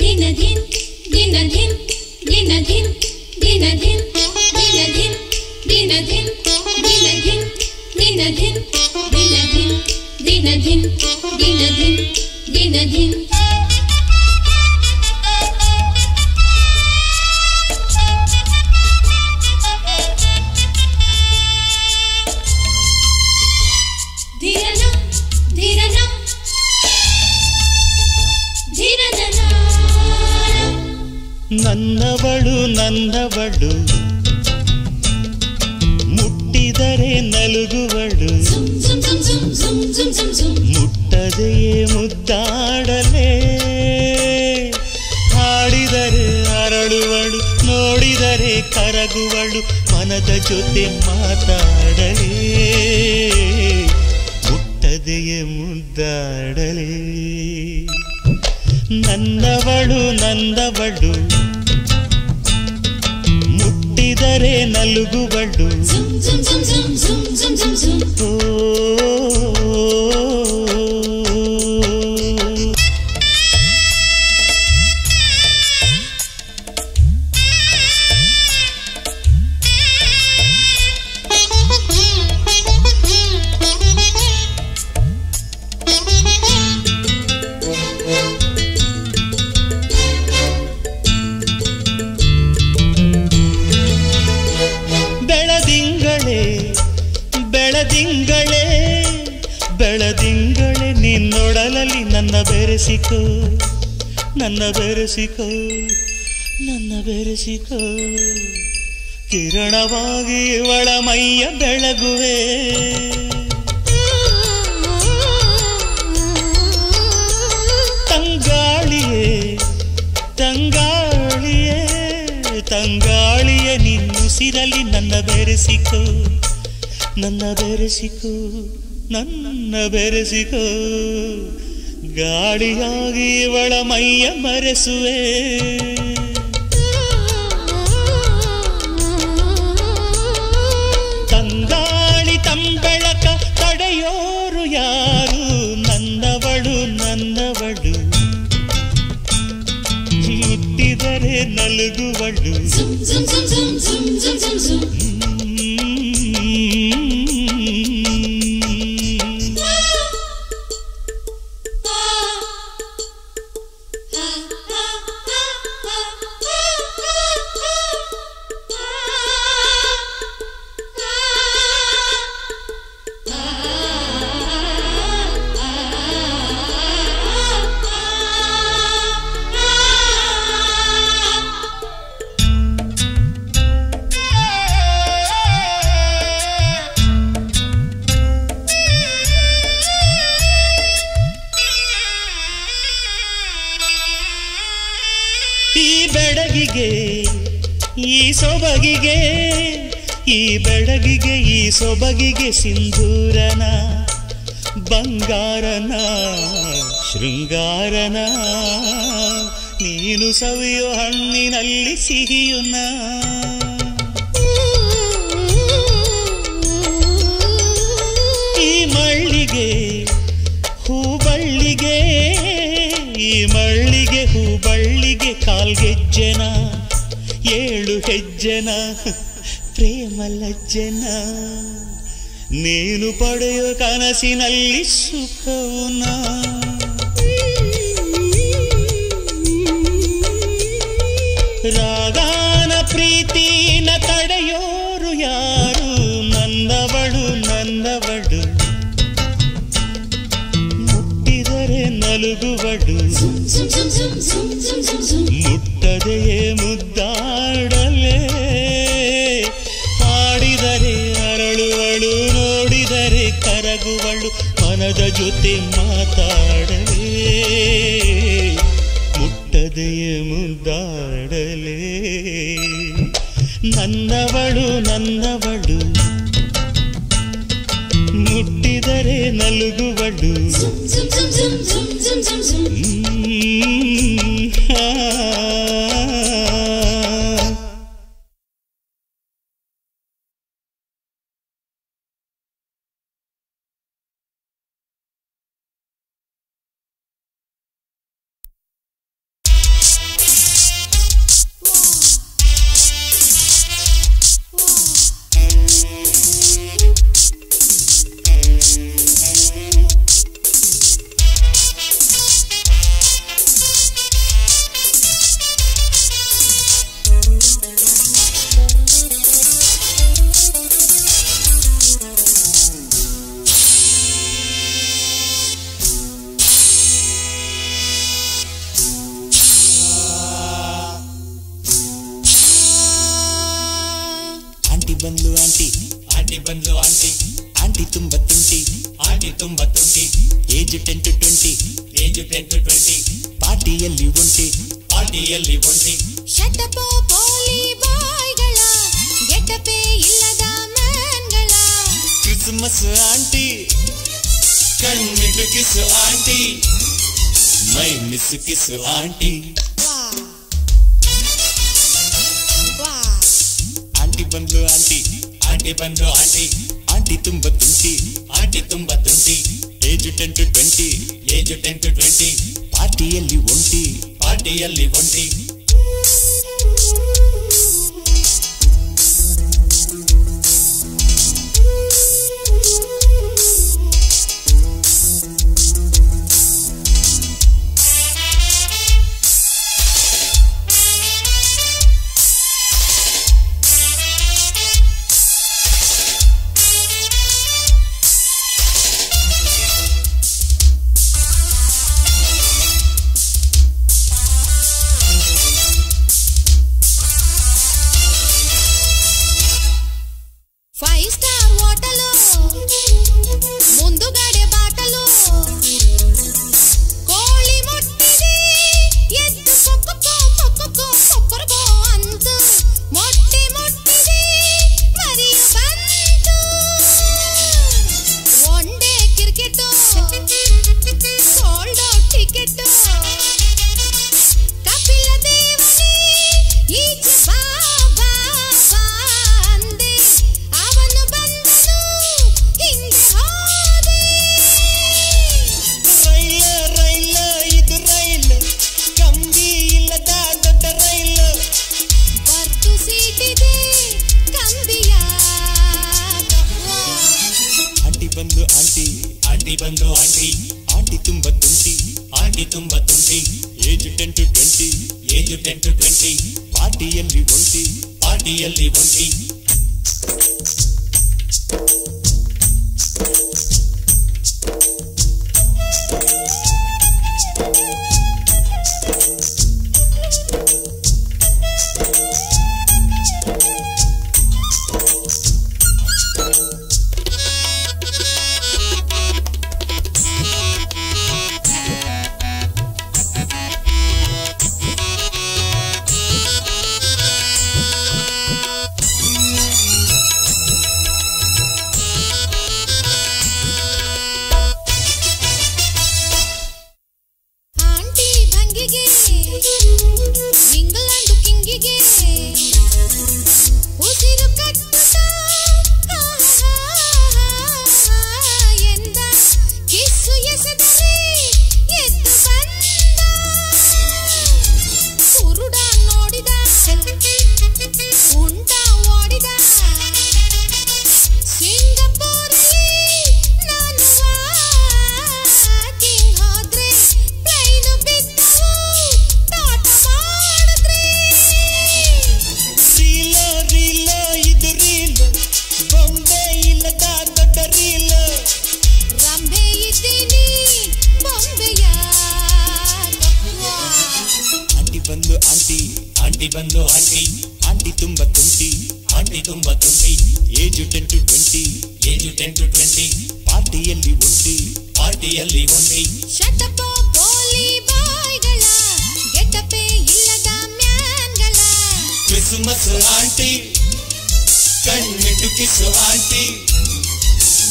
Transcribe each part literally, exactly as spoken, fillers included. दिन दिन दिन दिन दिन दिन दिन दिन दिन दिन दिन दिन दिन दिन दिन दिन। ನನ್ನವಳು ನನ್ನವಳು ಮುಟ್ಟಿದರೆ ನಲುಗುವಳು, ಮುಟ್ಟದೆಯೇ ಮುದ್ದಾಡಲೇ, ಹಾಡಿದರೆ ಅರಳುವಳು, ನೋಡಿದರೆ ಕರಗುವಳು, ಮನದ ಜೊತೆ ಮಾತಾಡಲೇ, ಮುಟ್ಟದೆಯೇ ಮುದ್ದಾಡಲೇ। ನನ್ನವಳು ನಂದವಳು ಮುಟ್ಟಿದರೆ ನಲುಗುವಳು, ಓ ಬೆಳದಿಂಗಳೇ ಬೆಳದಿಂಗಳೇ ನಿನ್ನೊಡಲಲ್ಲಿ ನನ್ನ ಬೆರೆಸಿಕೋ, ನನ್ನ ಬೆರೆಸಿಕೋ, ನನ್ನ ಬೆರೆಸಿಕೋ, ಕಿರಣವಾಗಿ ಒಳ ಮೈಯ ಬೆಳಗುವೆ, ತಂಗಾಳಿಯೇ ತಂಗಾಳಿಯೇ ತಂಗಾಳಿಯ ನಿನ್ನುಸಿರಲ್ಲಿ ನನ್ನ ಬೆರೆಸಿಕೋ, ನನ್ನ ಬೆರೆಸಿಕೋ, ನನ್ನ ಬೆರೆಸಿಕೋ, ಗಾಳಿಯಾಗಿ ಒಳ ಮೈಯ ಮರೆಸುವೆ, ತಂಗಾಳಿ ತಂಬೆಳಕ ತಡೆಯೋರು ಯಾರು, ನನ್ನವಳು ನನ್ನವಳು ಮುಟ್ಟಿದರೆ ನಲುಗುವಳು, ಈ ಸೊಬಗಿಗೆ ಈ ಬೆಳಗಿಗೆ ಈ ಸೊಬಗಿಗೆ ಸಿಂಧೂರನ ಬಂಗಾರನ ಶೃಂಗಾರನ, ನೀನು ಸವಿಯೋ ಹಣ್ಣಿನಲ್ಲಿ ಸಿಹಿಯುನ, ಈ ಮಳ್ಳಿಗೆ ಹೂಬಳ್ಳಿಗೆ ಈ ಮಳ್ಳಿಗೆ ಹೂಬಳ್ಳಿಗೆ ಕಾಲ್ಗೆಜ್ಜೆನ ಏಳು ಹೆಜ್ಜೆನ ಪ್ರೇಮ ಲಜ್ಜೆನ, ನೀನು ಪಡೆಯೋ ಕನಸಿನಲ್ಲಿ ಸುಖವುನ, ರಾಗಾನ ಪ್ರೀತಿನ ತಡೆಯೋರು ಯಾರು, ನನ್ನವಳು ನನ್ನವಳು ಮುಟ್ಟಿದರೆ ನಲುಗುವಳು, ಮುಟ್ಟದೆಯೇ ಮುದ್ದಾಡಲೇ, ಹಾಡಿದರೆ ಅರಳುವಳು, ನೋಡಿದರೆ ಕರಗುವಳು, ಮನದ ಜೊತೆ ಮಾತಾಡಲೇ, ಮುಟ್ಟದೆಯೇ ಮುದ್ದಾಡಲೇ. ನನ್ನವಳು ನನ್ನವಳು ಮುಟ್ಟಿದರೆ ನಲುಗುವಳು, बंदू आंटी आंटी बंदू आंटी आंटी तुम बतुंटी आंटी तुम बतुंटी age ten to twenty age ten to twenty पार्टियल्ली उंटी पार्टियल्ली उंटी शट अप पोली बॉय गला गेट अप इल्लद मैन गला क्रिसमस आंटी कन्निट किस आंटी मैं मिस किस आंटी बंदो आंटी आंटी बंदो आंटी आंटी तुम बतुंटी आंटी तुम बतुंटी age ten to twenty age ten to twenty पार्टियल्ली उंटी पार्टियल्ली उंटी बंदो आंटी आंटी तुम बतुंटी आंटी तुम बतुंटी age ten to twenty age ten to twenty पार्टियल्ली उंटी पार्टियल्ली उंटी आंटी बंदो आंटी आंटी तुम बतुंटी आंटी तुम बतुंटी age ten to twenty age ten to twenty पार्टियल्ली उंटी पार्टियल्ली उंटी शट अप पोली बॉय गला गेट अप इल्लद मैन गला क्रिसमस आंटी कन्निट किस आंटी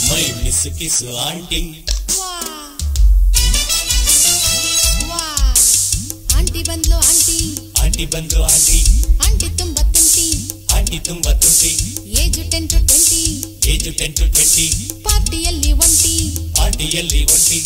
मैं मिस किस आंटी आंटी बंदो आंटी आंटी तुम बतुंटी आंटी तुम बतुंटी age ten to twenty age ten to twenty पार्टियल्ली उंटी पार्टियल्ली उंटी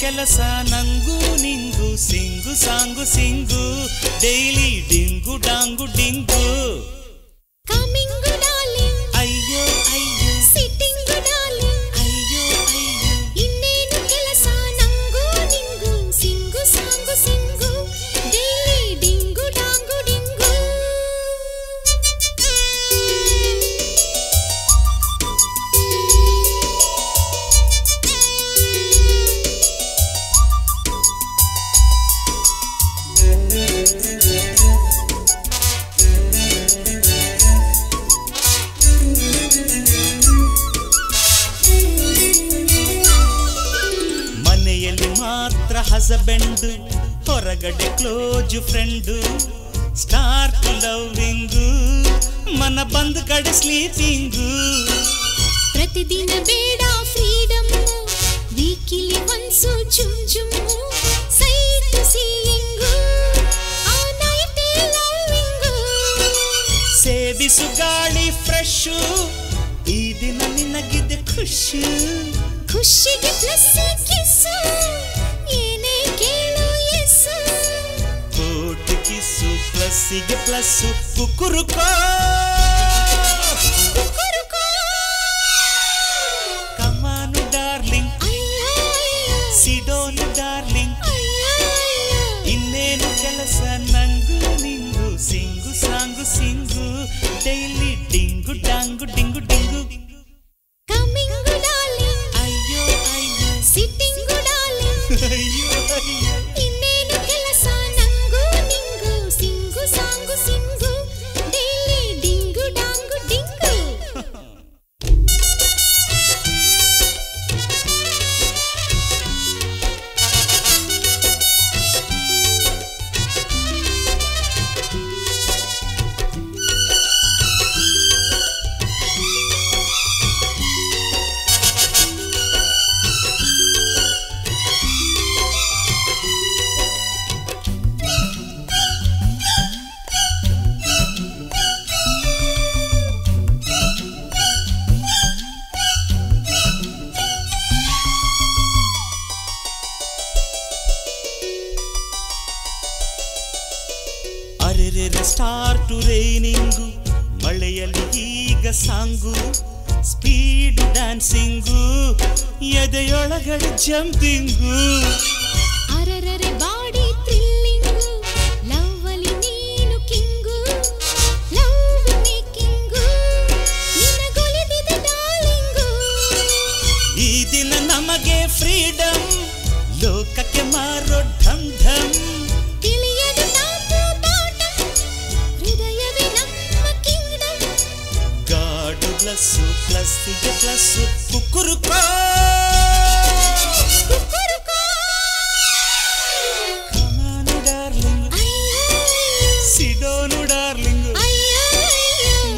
ಕೆಲಸ ನಂಗೂ ನಿಂಗು ಸಿಂಗು ಸಾಂಗು ಸಿಂಗು ಡೈಲಿ ಡಿಂಗು ಡಾಂಗು ಡಿಂಗು ಕಮಿಂಗು ಡಾರ್ಲಿಂಗ್ ಅಯ್ಯೋ ಅಯ್ಯೋ ಸಿಟ್ಟಿಂಗು ಡಾರ್ಲಿಂಗ್ ಅಯ್ಯೋ ಅಯ್ಯೋ ಇನ್ನೇನು ಕೆಲಸ ನಂಗೂ ನಿಂಗು ಸಿಂಗು ಸಾಂಗು ಸಿಂಗು ಡೈಲಿ ಡಿಂಗು ಡಾಂಗು ಡಿಂಗು ಹಸಬೆಂಡು ಹೊರಗಡೆ close friend star to loving ಮನ ಬಂದು ಕಡೆ ಸ್ಲೀಪಿಂಗು ಪ್ರತಿದಿನ ಬೇಡ ಫ್ರೀಡಮ್ ವೀಕಿಲಿ ಒನ್ಸು ಜುಮ್ ಜುಮ್ ಸೈಟ್ ಸೀಯಿಂಗು ಆ ನೈಟ್ ಲವ್ವಿಂಗು ಸೇವಿಸು ಗಾಳಿ ಫ್ರೆಶು ಈ ದಿನ ನಿನಗಿದೆ ಖುಷಿ ಖುಷಿಗೆ ಪ್ಲಸ್ ಕಿಸ್ಸು ಕಿಸು ಪ್ಲಸ್ಸಿಗೆ ಪ್ಲಸ್ಸು ಕುಕುರುಕೋ ಕುಕುರುಕೋ ಕಮಾನು ಡಾರ್ಲಿಂಗ್ ಅಯ್ಯೋ ಸಿಡೋನು ಡಾರ್ಲಿಂಗ್ ಅಯ್ಯೋ ಇನ್ನೇನು ಕೆಲಸ ನಂಗು ನಿಂಗು ಸಿಂಗು ಸಾಂಗು ಸಿಂಗು ಡೈಲಿ ಡಿಂಗು ಡಾಂಗು ಡಿಂಗು ಡಿಂಗು ಕಮಿಂಗು ಡಾರ್ಲಿಂಗ್ ಅಯ್ಯೋ ಅಯ್ಯೋ ಸಿಟ್ಟಿಂಗು ಡಾರ್ಲಿಂಗ್ ಅಯ್ಯೋ ಅಯ್ಯೋ ಸ್ಟಾರ್ ಟು ರೈನಿಂಗು ಮಳೆಯಲ್ಲಿ ಈಗ ಸಾಂಗು ಸ್ಪೀಡ್ ಡ್ಯಾನ್ಸಿಂಗು ಎದೆಯೊಳಗಡೆ ಜಂಪಿಂಗು ಅರರರೆ ಬಾಡಿ ಥ್ರಿಲ್ಲಿಂಗು ಲವ್ ಅಲ್ಲಿ ನೀನು ಕಿಂಗು ಲವ್ ಮೇಕಿಂಗು ನಿನಗೊಲಿದಿದ ಡಾರ್ಲಿಂಗು ಈ ದಿನ ನಮಗೆ ಫ್ರೀಡಮ್ ಲೋಕಕ್ಕೆ ಮಾರೋ ಧಮ್ ಧಮ್ ಪ್ಲಸ್ಸು ಪ್ಲಸ್ಸಿಗೆ ಪ್ಲಸ್ಸು ಕುಕುರುಕೋ ಕುಕುರುಕೋ ಕಮಾನು ಡಾರ್ಲಿಂಗ್ ಸಿಡೋನು ಡಾರ್ಲಿಂಗ್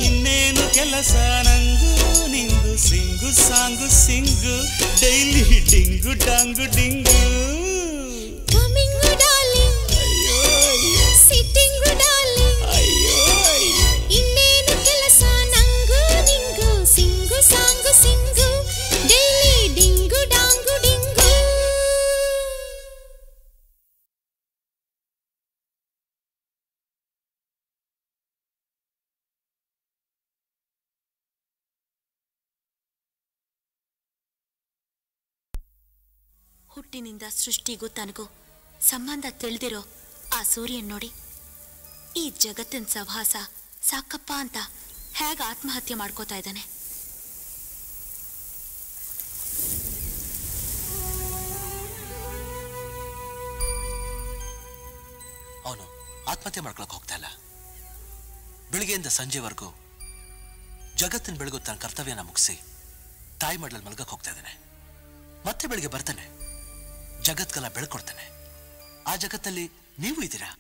ಇನ್ನೇನು ಕೆಲಸ ನಂಗು ನಿಂಗು ಸಿಂಗು ಸಾಂಗು ಸಿಂಗು ಡೈಲಿ ಡಿಂಗು ಡಾಂಗು ಡಿಂಗು ಕಮಿಂಗು ಡಾರ್ಲಿಂಗ್ ಅಯ್ಯೋ ಸಿಟ್ಟಿಂಗು ಡಾರ್ಲಿಂಗ್ ಅಯ್ಯೋ ಇನ್ನೇನು ಕೆಲಸ ಸಾಂಗು ಸಿಂಗು ಡೈಲಿ ಡಿಂಗು ಡಾಂಗು ಡಿಂಗು ಹುಟ್ಟಿನಿಂದ ಸೃಷ್ಟಿಗೂ ತನಗೂ ಸಂಬಂಧ ತಿಳಿದಿರೋ ಆ ಸೂರ್ಯನ್ ನೋಡಿ ಈ ಜಗತ್ತಿನ ಸಹವಾಸ ಸಾಕಪ್ಪ ಅಂತ ಹೇಗೆ ಆತ್ಮಹತ್ಯೆ ಮಾಡ್ಕೋತಾ ಇದ್ದಾನೆ. ಅವನು ಆತ್ಮಹತ್ಯೆ ಮಾಡ್ಕೊಳಕ್ ಹೋಗ್ತಾ ಇಲ್ಲ. ಬೆಳಿಗ್ಗೆಯಿಂದ ಸಂಜೆವರೆಗೂ ಜಗತ್ತಿನ ಬೆಳಗು ತನ್ನ ಕರ್ತವ್ಯನ ಮುಗಿಸಿ ತಾಯಿ ಮಡ್ಲಲ್ಲಿ ಮಲಗಕ್ಕೆ ಹೋಗ್ತಾ ಇದ್ದಾನೆ. ಮತ್ತೆ ಬೆಳಿಗ್ಗೆ ಬರ್ತಾನೆ, ಜಗತ್ಗೆಲ್ಲ ಬೆಳ್ಕೊಡ್ತಾನೆ. ಆ ಜಗತ್ತಲ್ಲಿ ನೀವು ಇದ್ದೀರಾ.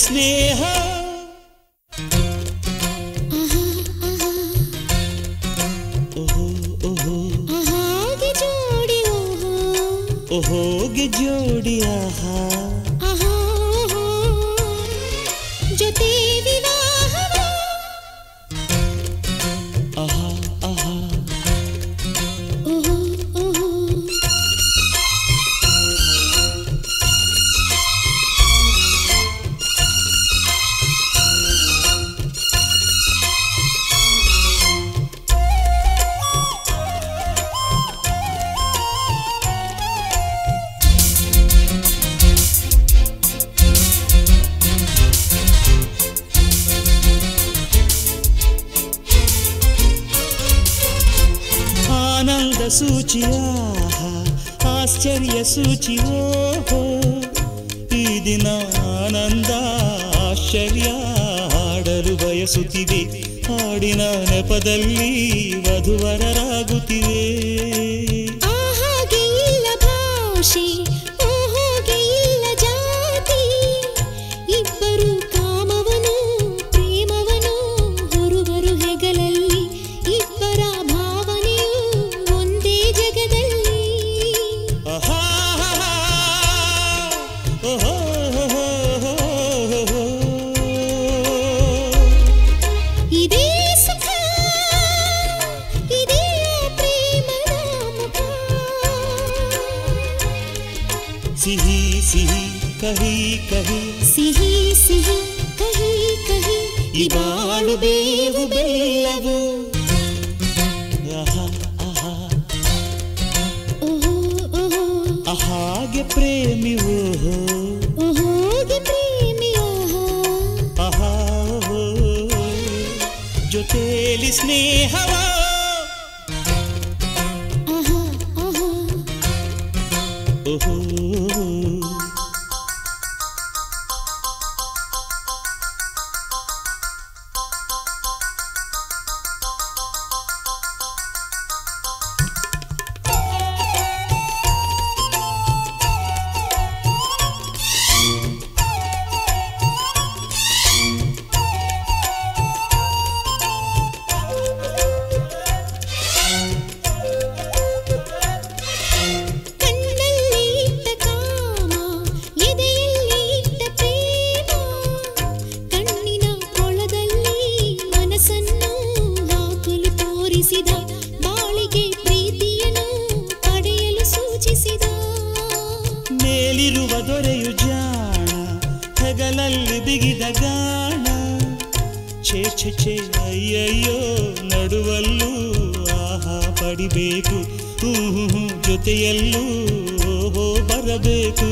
स्नेहा ओहो ओहो आहागे जोड़ी ओहो ओहोगे जोड़ी आहा आहा ओहो जो ते विवाह आहा आहा ओहो ओहो आनंद सूची आश्चर्य सूची हो दिन आनंद आश्चर्य आडलु बयसुत्तिवे हाडिन नेपदल्ली वधुवररागुत्तिवे आहागे इल्ल भाषे ओहोगे इल्ल जाति इब्बरु कामवनु प्रेमवनु होरुवरु हेगलल्ली इब्बर सिही सिही कही कही सिही सिही कही कही इबालु बेवु बेलवु आहा आहा ओहो ओहो आहागे प्रेमी ओहो ओहोगे प्रेमी ओहो आहा ओहो जो तेली स्नेहवा आहा आहा ओहो ಬಾಳಿಗೆ ಪ್ರೀತಿಯನ್ನು ಪಡೆಯಲು ಸೂಚಿಸಿದ ಮೇಲಿರುವ ದೊರೆಯು ಜಾಣ ಹಗಲಲ್ಲಿ ಬಿಗಿದ ಗಾಣ ಛೇ ಛೇ ಛೇ ಅಯ್ಯಯ್ಯೋ ನಡುವಲ್ಲೂ ಆಹಾ ಪಡಿಬೇಕು ಜೊತೆಯಲ್ಲೂ ಓಹೋ ಬರಬೇಕು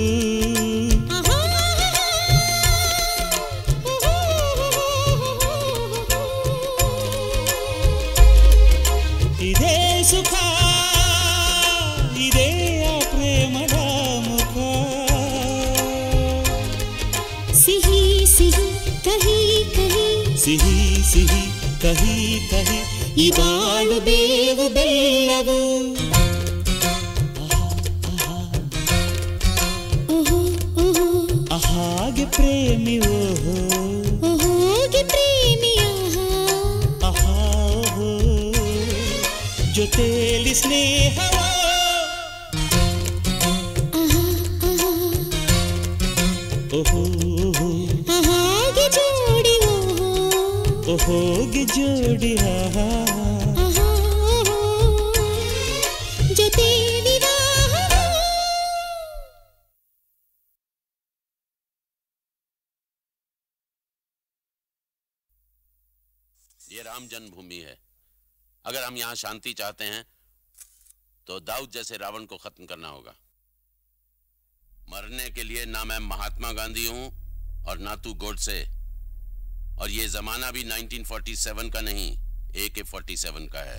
सिही सिही कही कही सिही सिही कही कही इबालु बेवु बेल्लवु ओहो ओहो आहागे प्रेमी ओहो ओहोगे प्रेमी आहा आहा ओहो जो तेली स्नेहवा ओहो ओहो आहागे जोड़ी ओहो ओहोगे जोड़ी आहा आहा ओहो जो ते विवाह ये राम जन्मभूमि है। अगर हम यहां शांति चाहते हैं तो दाऊद जैसे रावण को खत्म करना होगा। मरने के लिए ना मैं महात्मा गांधी हूं और ना तू गोडसे। और ये जमाना भी उन्नीस सौ सैंतालीस का नहीं ए के सैंतालीस का है।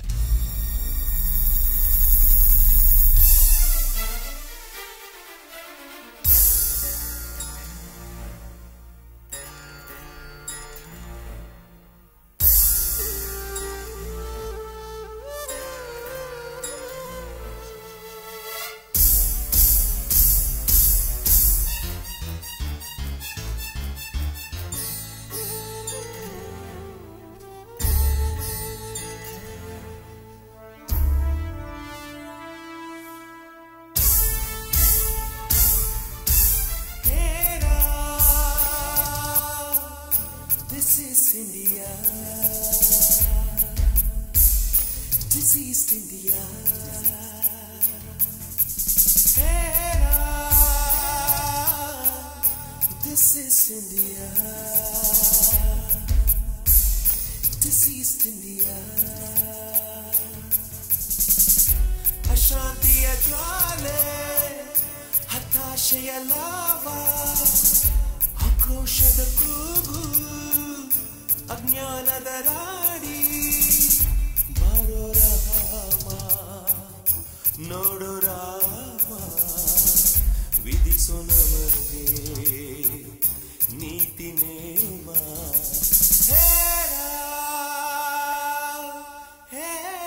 India, this East India, this is India, this East India, Ashanti ajwale, hatashe lava. Roshad kubu agnana daradi baro rama nodo rama vidisonamade neeti nema hera hera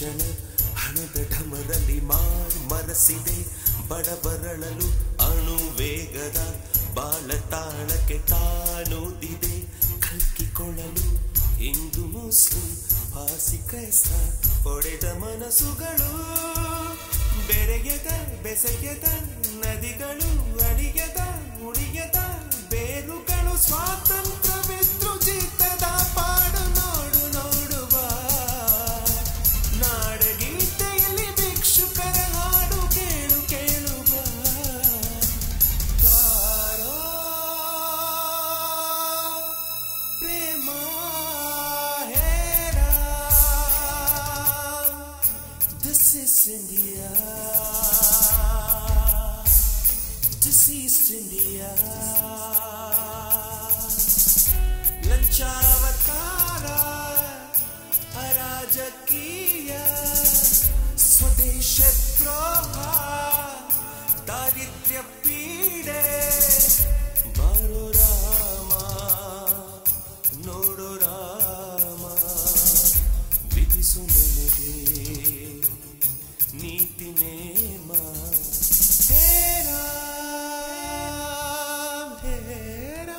ಜನ ಹಣದ ಢಮರಲ್ಲಿ ಮಾರ್ ಮರಸಿದೆ ಬಡಬರಳಲು ಅಣು ವೇಗದ ಬಾಲತಾಳಕ್ಕೆ ತಾನೋದಿದೆ ಕಲ್ಕಿಕೊಳ್ಳಲು ಇಂದು ಮುಸ್ಲಿಂ ಪಾಸಿ ಕೈಸ ಒಡೆದ ಮನಸ್ಸುಗಳು ಬೆರೆಗೆದ ಬೆಸೆಗೆದ ನದಿಗಳು ಅಡಿಗೆದ ಉಡಿಗೆದ ಬೇರುಗಳು ಸ್ವಾತಂತ್ರ್ಯವಿದ್ರು ಜೀತದ ಪಾಡು ನೋಡು ನೋಡುವ India, this East India, Lanchavatara, Arajakiya, Swadeshatroha, Daritya Pide, Baro Rama, Nodo Rama, Vidisumanade. नीति ने माँ तेरा तेरा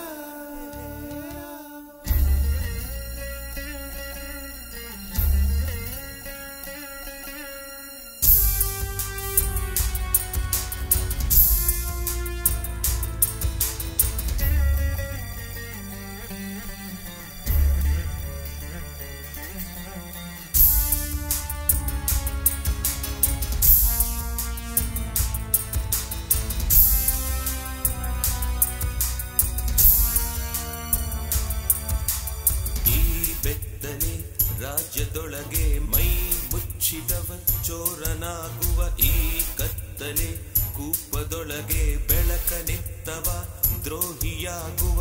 ರಾಜ್ಯದೊಳಗೆ ಮೈ ಮುಚ್ಚಿದವ ಚೋರನಾಗುವ ಈ ಕತ್ತಲೆ ಕೂಪದೊಳಗೆ ಬೆಳಕನಿತ್ತವ ದ್ರೋಹಿಯಾಗುವ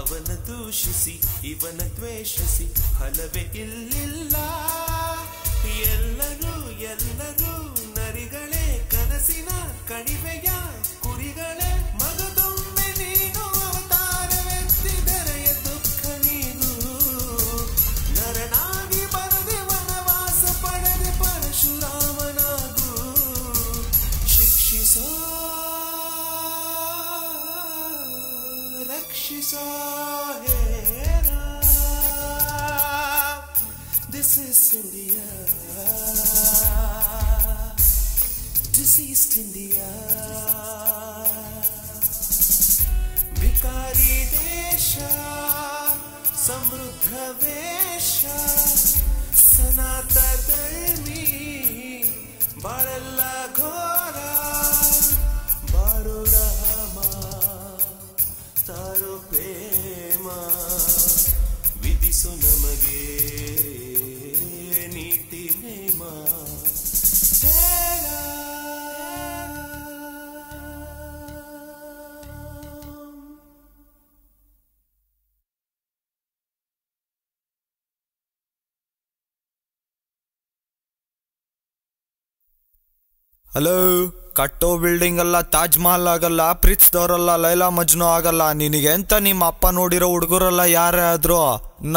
ಅವನ ದೂಷಿಸಿ ಇವನ ದ್ವೇಷಿಸಿ ಹಲವೇ ಇಲ್ಲಿಲ್ಲ ಎಲ್ಲರೂ ಎಲ್ಲರೂ ನರಿಗಳೇ ಕನಸಿನ ಕಣಿವೆಯ ಕುರಿಗಳೇ ಮಗದೊಮ್ಮೆ ನೀನು ಅವತಾರವೆತ್ತಿದರೆ ದುಃಖ ನೀನು ನರನಾ Rakshisa Hera, this is India, this East India, Bhikari Desha, Samruddha Vesha, Sanata Dharmi, Baralla Ghora, Baro तारो प्रेमा विदिसो नमगे नीति नेमा तेरा ಹಲೋ ಕಟ್ಟೋ ಬಿಲ್ಡಿಂಗ್ ಅಲ್ಲ, ತಾಜ್ ಮಹಲ್ ಆಗಲ್ಲ, ಪ್ರೀತ್ಸ್ದವರಲ್ಲ, ಲೈಲಾ ಮಜ್ನು ಆಗಲ್ಲ, ನಿನಗೆ ಅಂತ ನಿಮ್ಮ ಅಪ್ಪ ನೋಡಿರೋ ಹುಡುಗರಲ್ಲ ಯಾರೇ ಆದ್ರೂ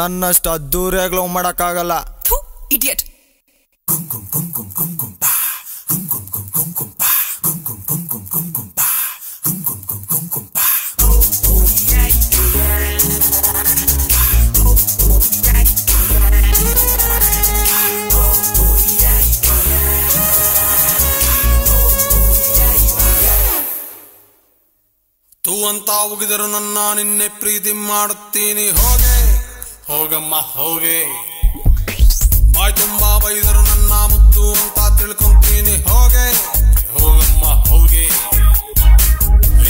ನನ್ನಷ್ಟು ಅದ್ದೂರಿಯಾಗಿ ಲವ್ ಮಾಡಕ್ಕಾಗಲ್ಲ. ಇಡಿಯಟ್. तू अंत उगिदरू नन्ना निन्ने प्रीति माडुत्तीनि होगे होगम्म होगे बाय तुम्बा बैदरू नन्न मुद्दू अंत तिळ्कोंतीनि होगे होगम्म होगे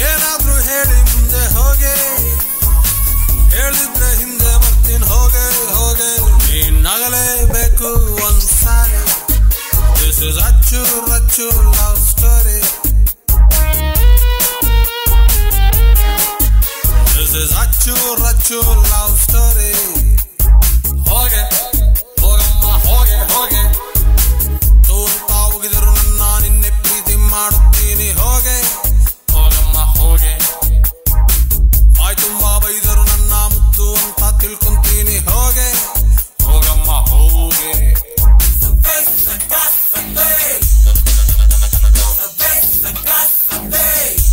एनाद्रू हेळि मुंदे होगे हेळिद्रे हिंदे बर्तीनि होगे होगे नीनागलेबेकु ओंद्सारि this is Achu Rachu love story. This is Achu Rachu love story. Hoge, hogamma hoge hoge. Tu tavugidaru nanna ninne preeti maduttini hoge, hogamma hoge. Mai tumba baidaru nanna muddu anta tilkuntini hoge, hogamma hoge. The face the gas the face. The face the gas the face.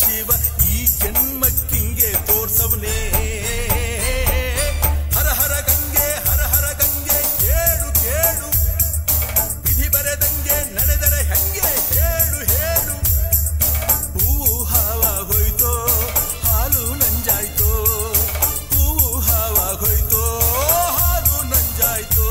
Shiva ಈ ಜನ್ಮಕ್ಕಿಂಗೆ ತೋರ್ಸವನೇ. ಹರ ಹರ ಗಂಗೆ ಹರ ಹರ ಗಂಗೆ ಕೇಳು ಕೇಳು, ವಿಧಿ ಬರೆದಂಗೆ ನಡೆದರೆ ಹೆಂಗೆ ಹೇಳು ಹೇಳು. ಹೂವು ಹಾವಾಗೋಯ್ತೋ ಹಾಲು ನಂಜಾಯ್ತೋ, ಹೂವು ಹಾವಾಗೋಯ್ತೋ ಹಾಲು ನಂಜಾಯ್ತೋ.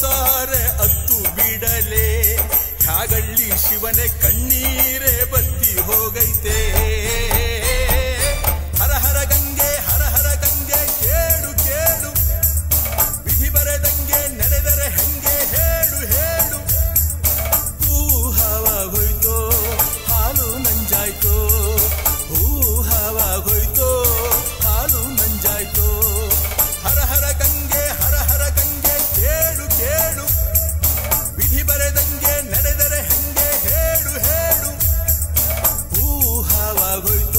ಸಾರೆ ಅತ್ತು ಬಿಡಲೆ ಹಾಗಳ್ಳಿ ಶಿವನೇ ಕಣ್ಣೀರೇ ಬತ್ತಿ ಹೋಗೈತೆ. ಹರ ಹರ ಗಂಗೆ ಹರ ಹರ ಗಂಗೆ ಕೇಳು ಕೇಳು, ವಿಧಿ ಬರೆದಂಗೆ ನಡೆದರೆ ಹಂಗೆ ಹೇಳು ಹೇಳು. ಹೂವು ಹಾವಾಗೋಯ್ತೋ ಹಾಲು ನಂಜಾಯ್ತೋ, ಹೂವು ಹಾವಾಗೋಯ್ತೋ ಹಾಲು ನಂಜಾಯ್ತೋ. ಹರ ಹರ ಗಂಗೆ ಹರ ಹರ ಗಂಗೆ ಕೇಳು ಕೇಳು, ವಿಧಿ ಬರೆದಂಗೆ ನಡೆದರೆ ಹಂಗೆ ಹೇಳು ಹೇಳು. ಹೂವು ಹಾವಾಗೋಯ್ತು.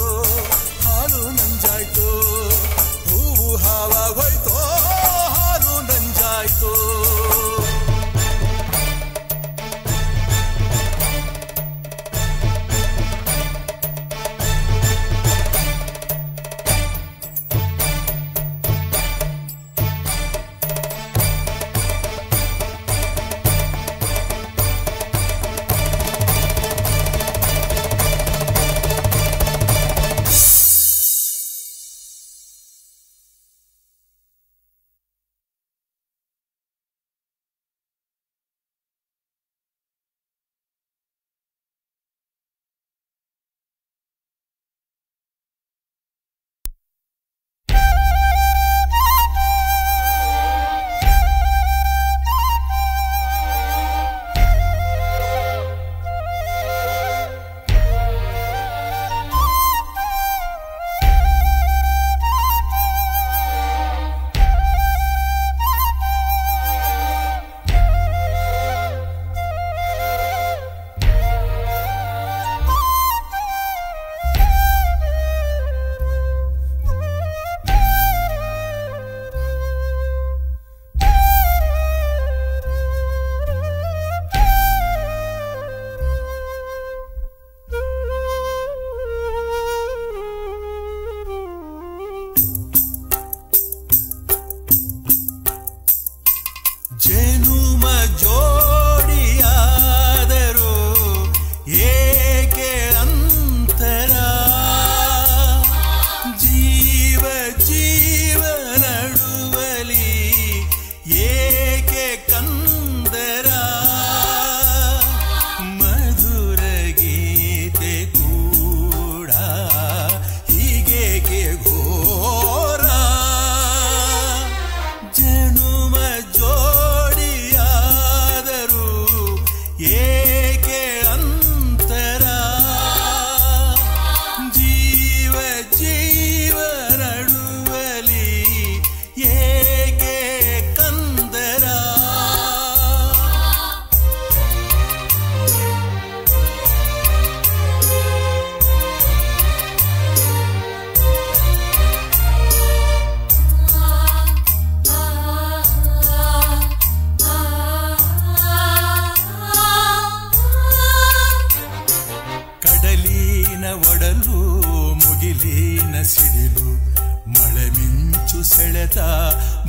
ಬೆಳೆದ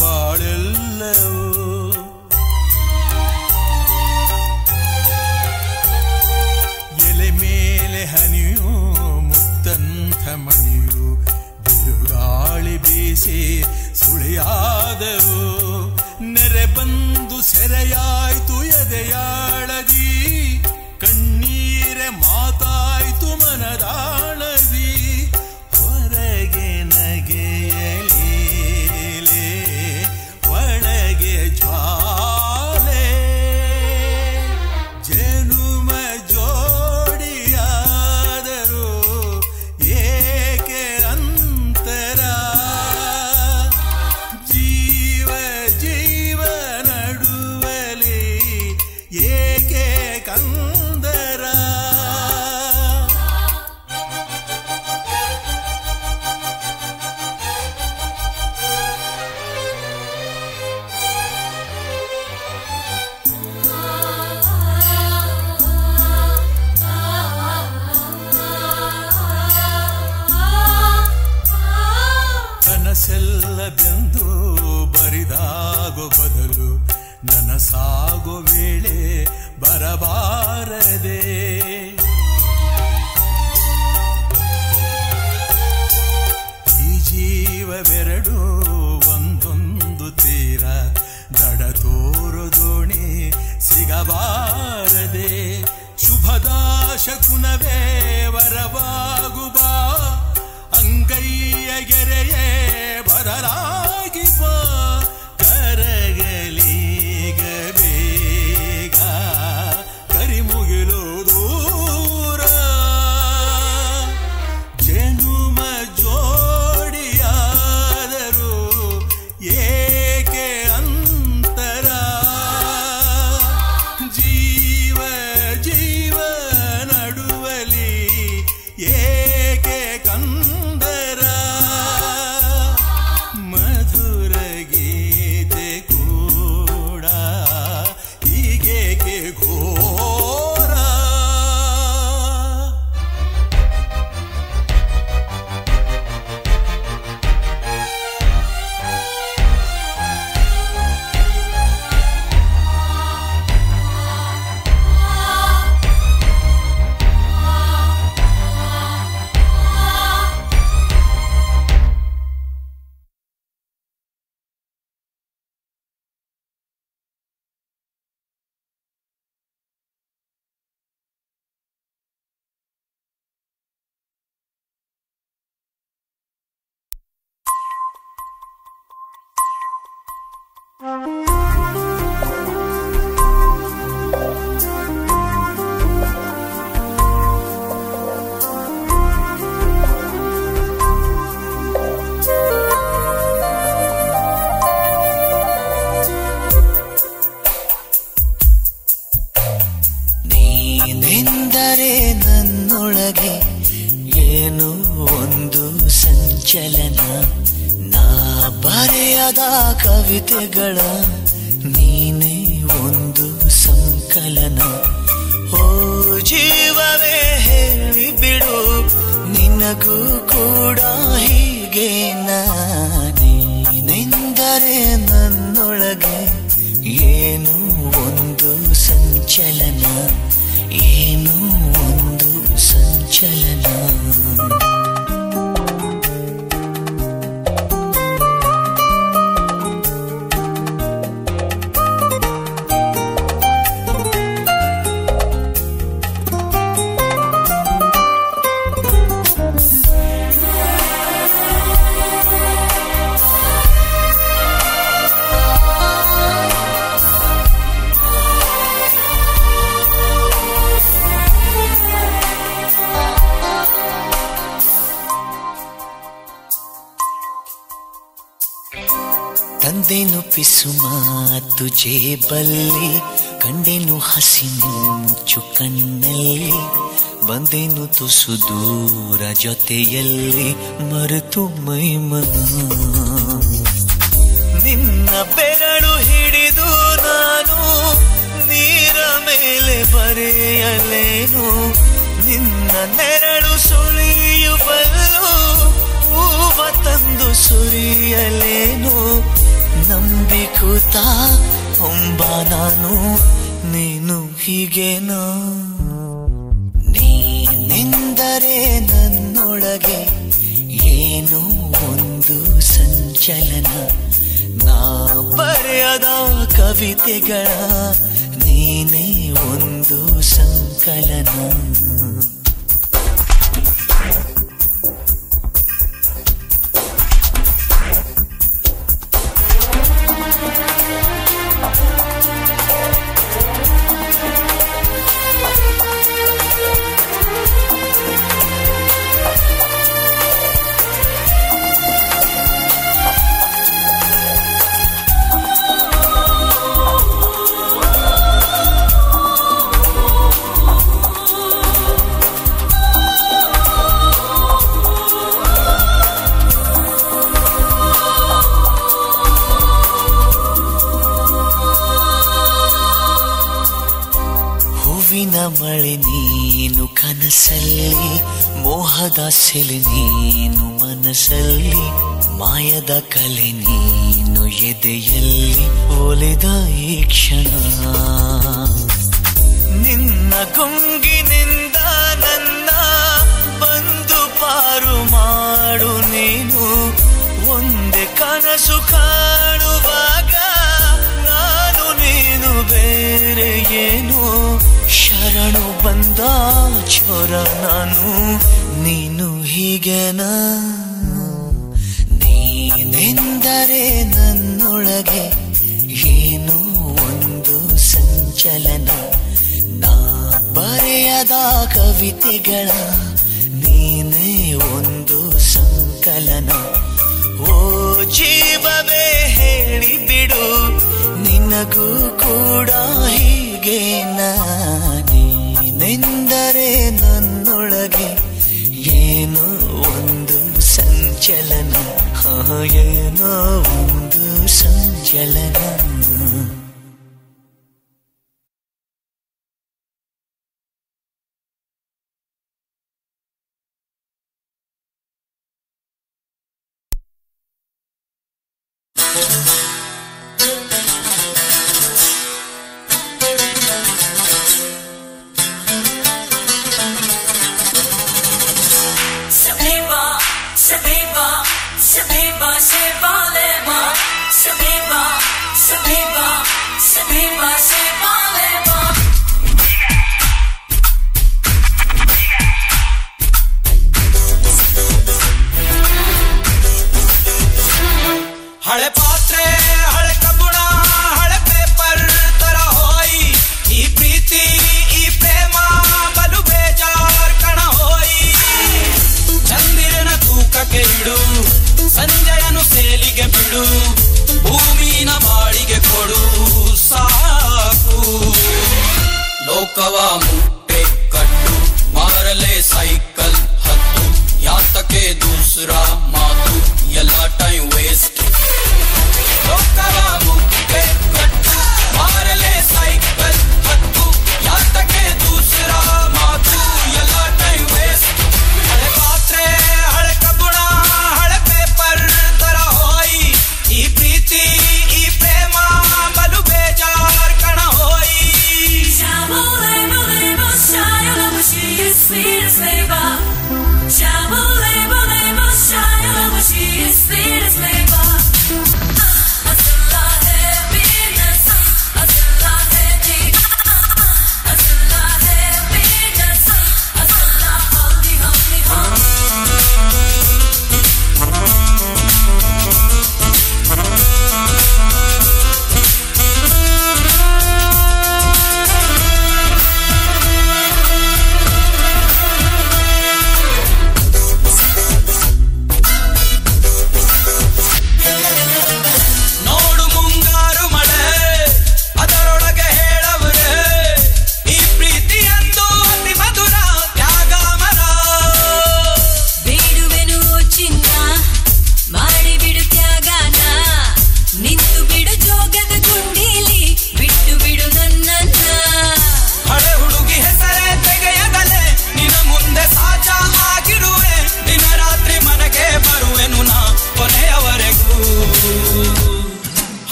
ಬಾಳೆಲ್ಲವೂ ಎಲೆ ಮೇಲೆ ಹನಿಯು ಮುತ್ತಂಥ ಮಣಿಯು ಬಿರುಗಾಳಿ ಬೀಸಿ ಸುಳಿಯಾದವು ನೆರೆ ಬಂದು ಸೆರೆಯಾಯಿತು ಎದೆಯಾಳದಿ ಕಣ್ಣೀರೆ ಮಾತಾಯಿತು ಮನದಾಳದಿ ಹೊರಗೆ ನಗೆಯಲೀಲೆ ಒಳಗೆ ಜ್ವಾಲೆ ಜನುಮ ಜೋಡಿಯಾದರು ಏಕೆ ಅಂತರ ಜೀವ ಜೀವ ನಡುವಲಿ ಏಕೆ ಕಂತ ಬೆಂದು ಬರಿದಾಗೋ ಬದಲು ನನಸಾಗೋ ವೇಳೆ ಬರಬಾರದೆ ಈ ಜೀವವೆರಡು ಒಂದೊಂದು ತೀರ ದಡ ತೋರು ದೋಣಿ ಸಿಗಬಾರದೆ ಶುಭದ ಶಕುನವೇ ವರವಾಗುಬಾ ಅಂಗೈಯ ಗೆರೆಯೇ ಬದಲಾಗಿ ಬಾ ಕರಗಲೀಗ ಬೇಗ ಕರಿಮುಗಿಲು ದೂರ ಜನುಮ ಜೋಡಿಯಾದರು ಏಕೆ ಅಂತರ ಜೀವ ಜೀವ ನಡುವಲಿ ಏಕೆ ಕಂದ ನೀನೆಂದರೆ ನನ್ನೊಳಗೆ ಏನೋ ಒಂದು ಸಂಚಲನ ಬರೆಯದ ಕವಿತೆಗಳ ನೀನೇ ಒಂದು ಸಂಕಲನ ಓ ಜೀವವೇ ಹೇಳಿ ಬಿಡು ನಿನಗೂ ಕೂಡ ಹೀಗೇನಾ ನೀನೆಂದರೆ ನನ್ನೊಳಗೆ ಏನೋ ಒಂದು ಸಂಚಲನ ಏನೋ ಒಂದು ಸಂಚಲನ ಕಂದೆನು ಪಿಸು ಮಾತುಜೇ ಬಲ್ಲಿ ಕಂಡೆನು ಹಸಿಮಿಂಚು ಕಣ್ಣಲ್ಲಿ ಬಂದೆನು ತುಸು ದೂರ ಜೊತೆಯಲ್ಲಿ ಮರೆತು ಮೈಮನ ನಿನ್ನ ಬೆರಳು ಹಿಡಿದು ನಾನು ನೀರ ಮೇಲೆ ಬರೆಯಲೇನು ನಿನ್ನ ನೆರಳು ಸುಳಿಯುವಲು ಹೂವತ ಎಂದು ಸುರಿಯಲೇನು ನಂಬಿಕುತ ಹೊಂಬ ನಾನು ನೀನು ಹೀಗೇನೋ ನೀನೆಂದರೆ ನನ್ನೊಳಗೆ ಏನೋ ಒಂದು ಸಂಚಲನ ನಾ ಬರೆಯದ ಕವಿತೆಗಳ ನೀನೇ ಒಂದು ಸಂಕಲನ ಮಳೆ ನೀನು ಕನಸಲ್ಲಿ ಮೋಹದ ಸೆಲೆ ನೀನು ಮನಸಲ್ಲಿ ಮಾಯದ ಕಲೆ ನೀನು ಎದೆಯಲ್ಲಿ ಒಲೆದ ಈ ಕ್ಷಣ ನಿನ್ನ ಗುಂಗಿನಿಂದ ನನ್ನ ಬಂದು ಪಾರು ಮಾಡು ನೀನು ಒಂದೇ ಕನಸು ಕಾಣುವಾಗ ನಾನು ನೀನು ಬೇರೆ ಏನು ಶರಣು ಬಂದ ಚೋರ ನಾನು ನೀನು ಹೀಗೆನ ನೀನೆಂದರೆ ನನ್ನೊಳಗೆ ಏನೋ ಒಂದು ಸಂಚಲನ ನಾ ಬರೆಯದ ಕವಿತೆಗಳ ನೀನೇ ಒಂದು ಸಂಕಲನ ಓ ಜೀವವೇ ಹೇಳಿ ಬಿಡು ನಿನಗೂ ಕೂಡ ಹೀಗೆನಾ ನಿಂದರೆ ನನ್ನೊಳಗೆ ಏನೋ ಒಂದು ಸಂಚಲನ ಏನೋ ಒಂದು ಸಂಚಲನ.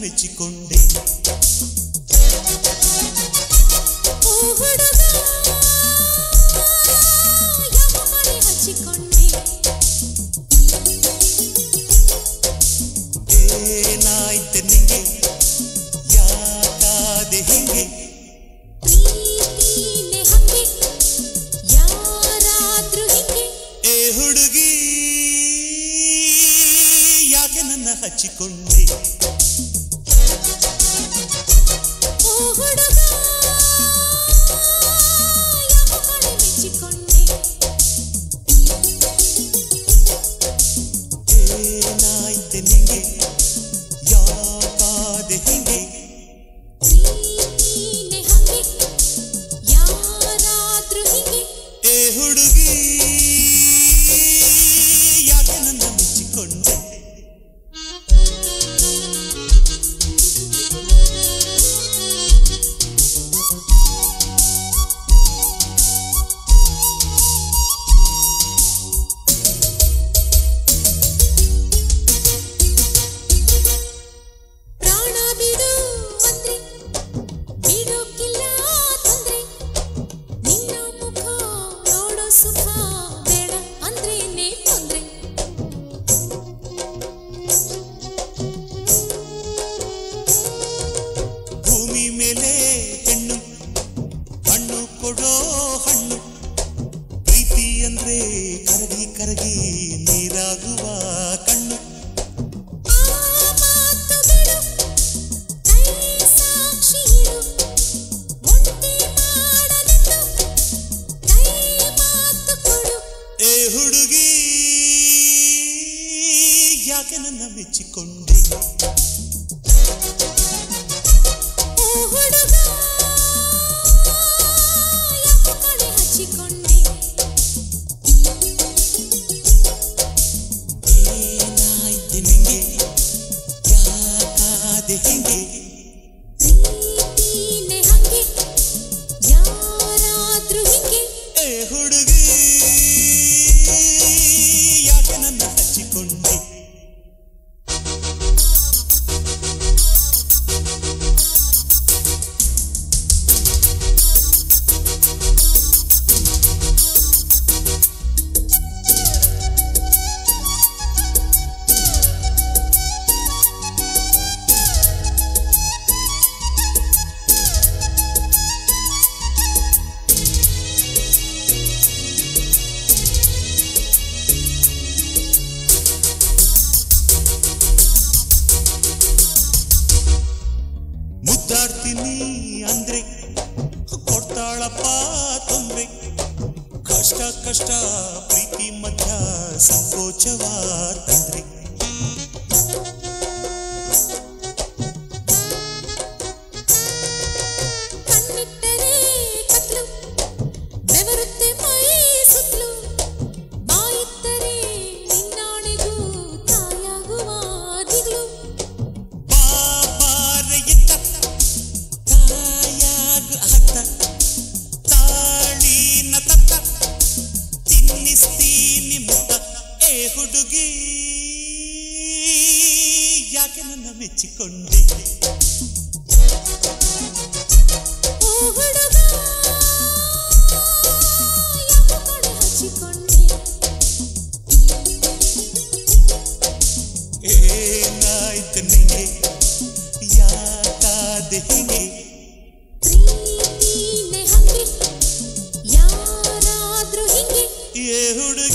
మెచ్చికొండే ಹಚ್ಚಿಕೊಂಡೆ ಏನಾಯ್ತೆ ನಿಂಗೆ ಯಾಕಾದೆ ಹಿಂಗೆ ಯಾರಾದ್ರೂ ಹಿಂಗೆ ಏ ಹುಡುಗಿ ಯಾಕೆ ನನ್ನ ಮೆಚ್ಚಿಕೊಂಡೆ करगी करगी नीरागुवा कण्णु ए हुडुगी याके नन्न मेच्चिकोंडे देखेंगे ने हंगे याराद्रू हिंगे ए हुडुगी याके नन्न हच्चिकोंडे अंद्रे कोर्ताळप्प तोंद्रे कष्ट कष्ट प्रीति मध्य संकोचवा तंद्रे ಹುಡುಗಿ ಯಾಕೆ ನನ್ನ ಮೆಚ್ಚಿಕೊಂಡೆ ಏನಾಯ್ತು ನಿಂಗೆ ಯಾಕಾದೆ ಹಿಂಗೆ ಪ್ರೀತಿನೇ ಹಂಗೆ ಯಾರಾದ್ರೂ ಹಿಂಗೆ ಏ ಹುಡುಗಿ।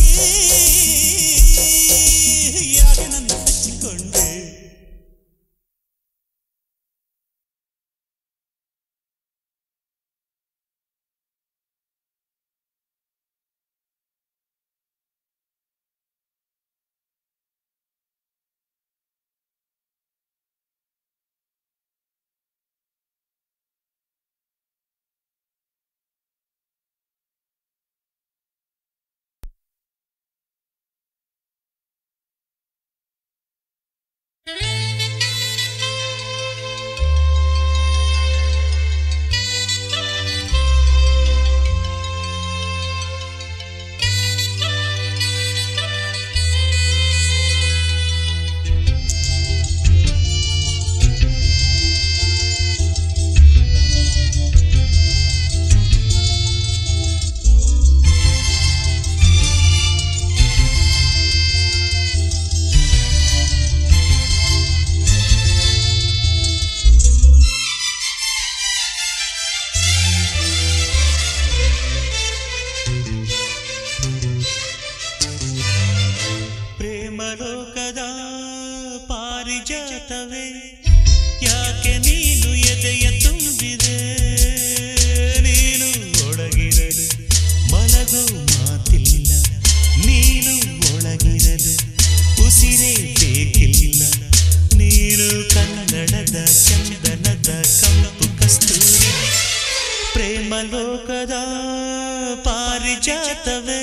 ತವೆ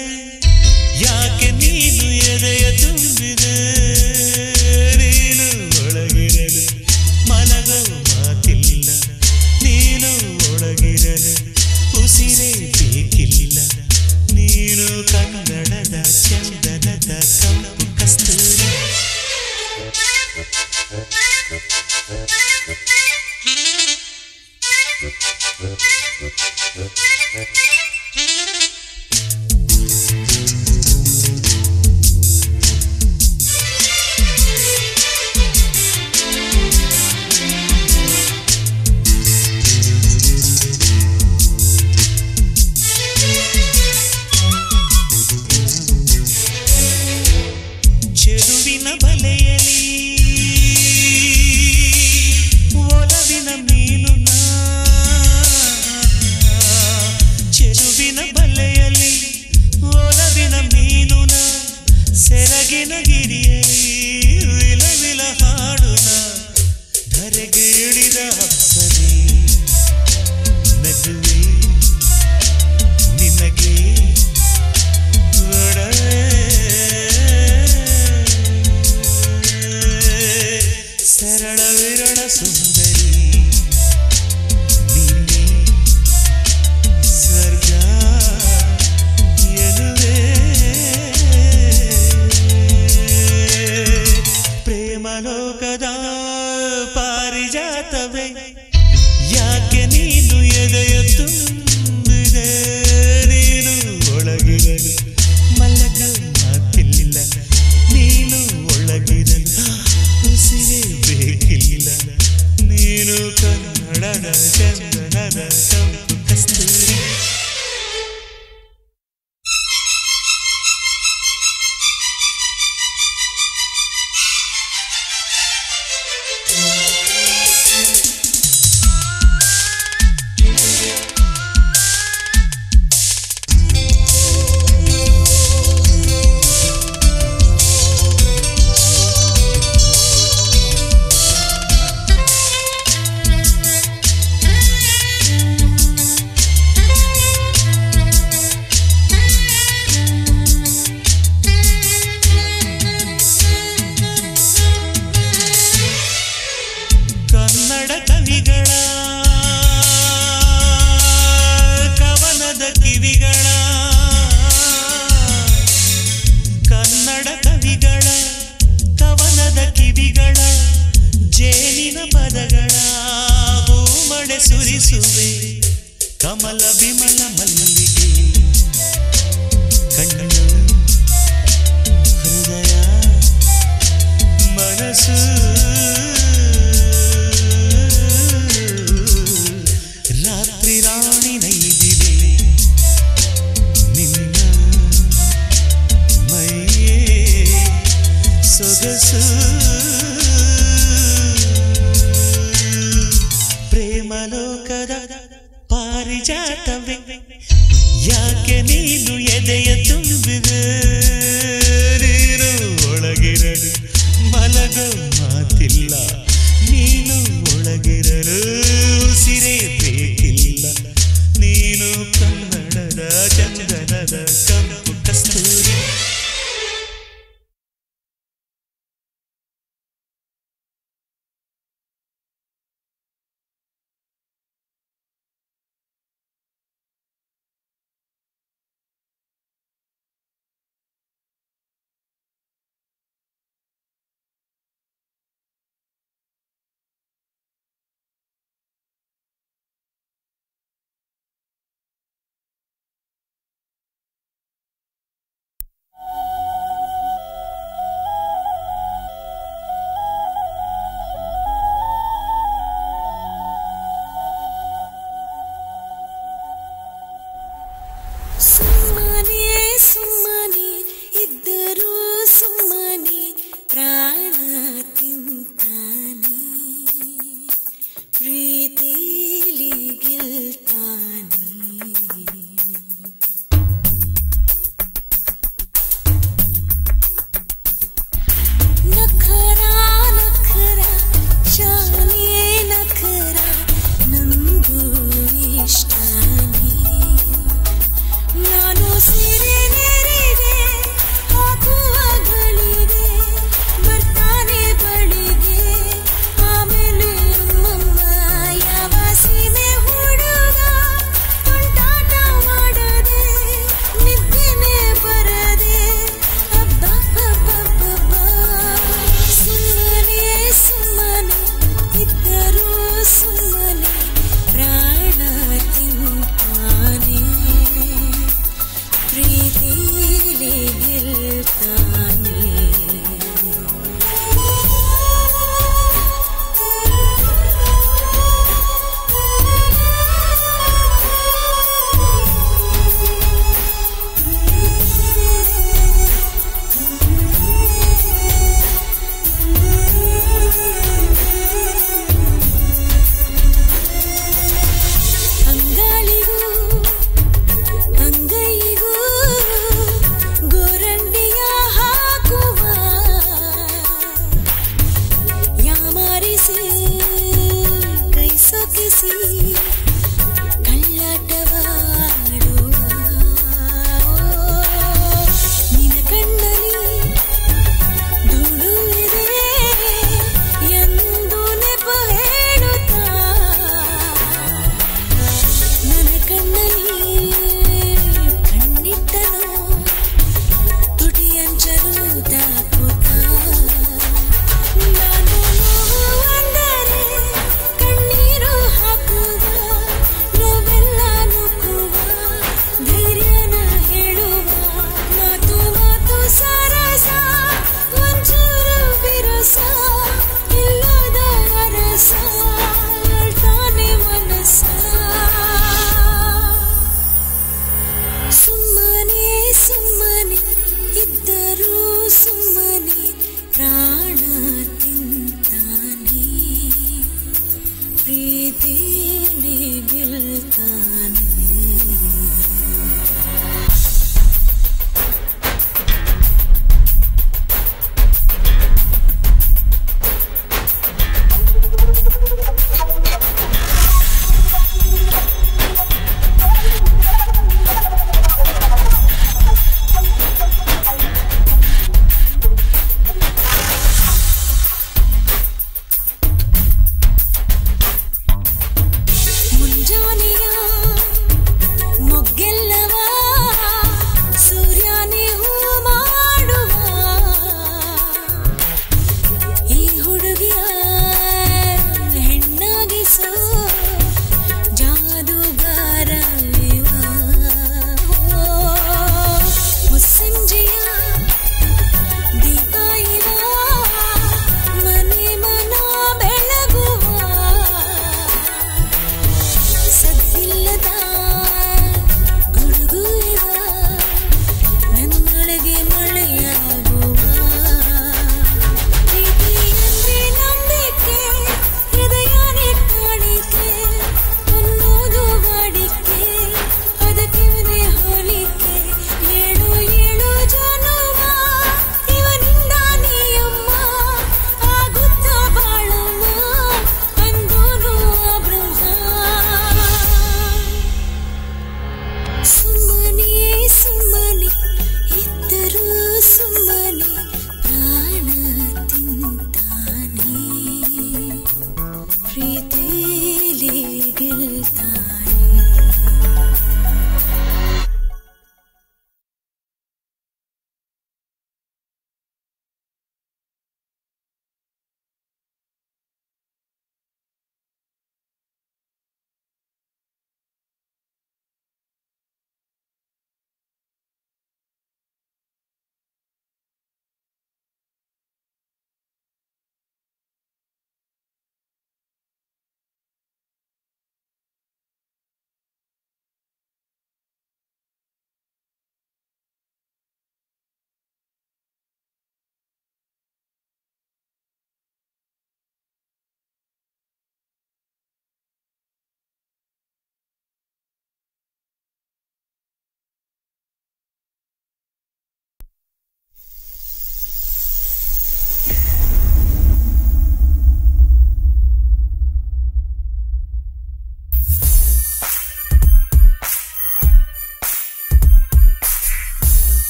ಯಾಕೆ ನೀನು ಎದೆಯ ತುಂಬಿದೆ ನೀನು ಒಳಗಿರಲು ಮನಗೋ ಮಾತಿಲ್ಲ ನೀನು ಒಳಗಿರಲು ಉಸಿರೇ ಬೇಕಿಲ್ಲ ನೀನು ಕನ್ನಡದ ಚಂದನದ ಕಂಪು ಕಸ್ತೂರಿ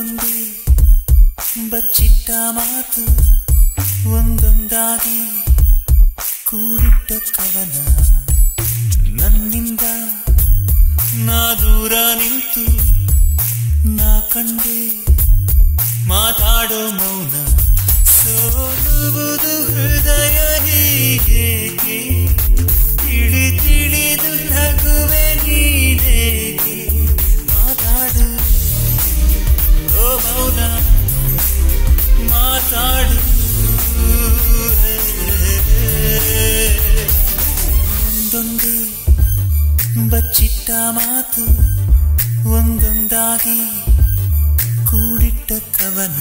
ಒಂದೊಂದೇ ಬಚ್ಚಿಟ್ಟ ಮಾತು ಒಂದೊಂದಾಗಿ ಕೂಡಿಟ್ಟ ಕವನ ನನ್ನಿಂದ ನಾ ದೂರ ನಿಂತು ನಾ ಕಂಡೆ ಮಾತಾಡೋ ಮೌನ ಸೋಲುವುದು ಹೃದಯ ಹೀಗೇಕೆ ತಿಳಿ ತಿಳಿದು ನಗುವೆ ನೀನೇಕೆ ಮಾತಾಡು ಓ ಮೌನ ಮಾತಾಡು ಒಂದೊಂದು ಬಚ್ಚಿಟ್ಟ ಮಾತು ಒಂದೊಂದಾಗಿ ಕೂಡಿಟ್ಟ ಕವನ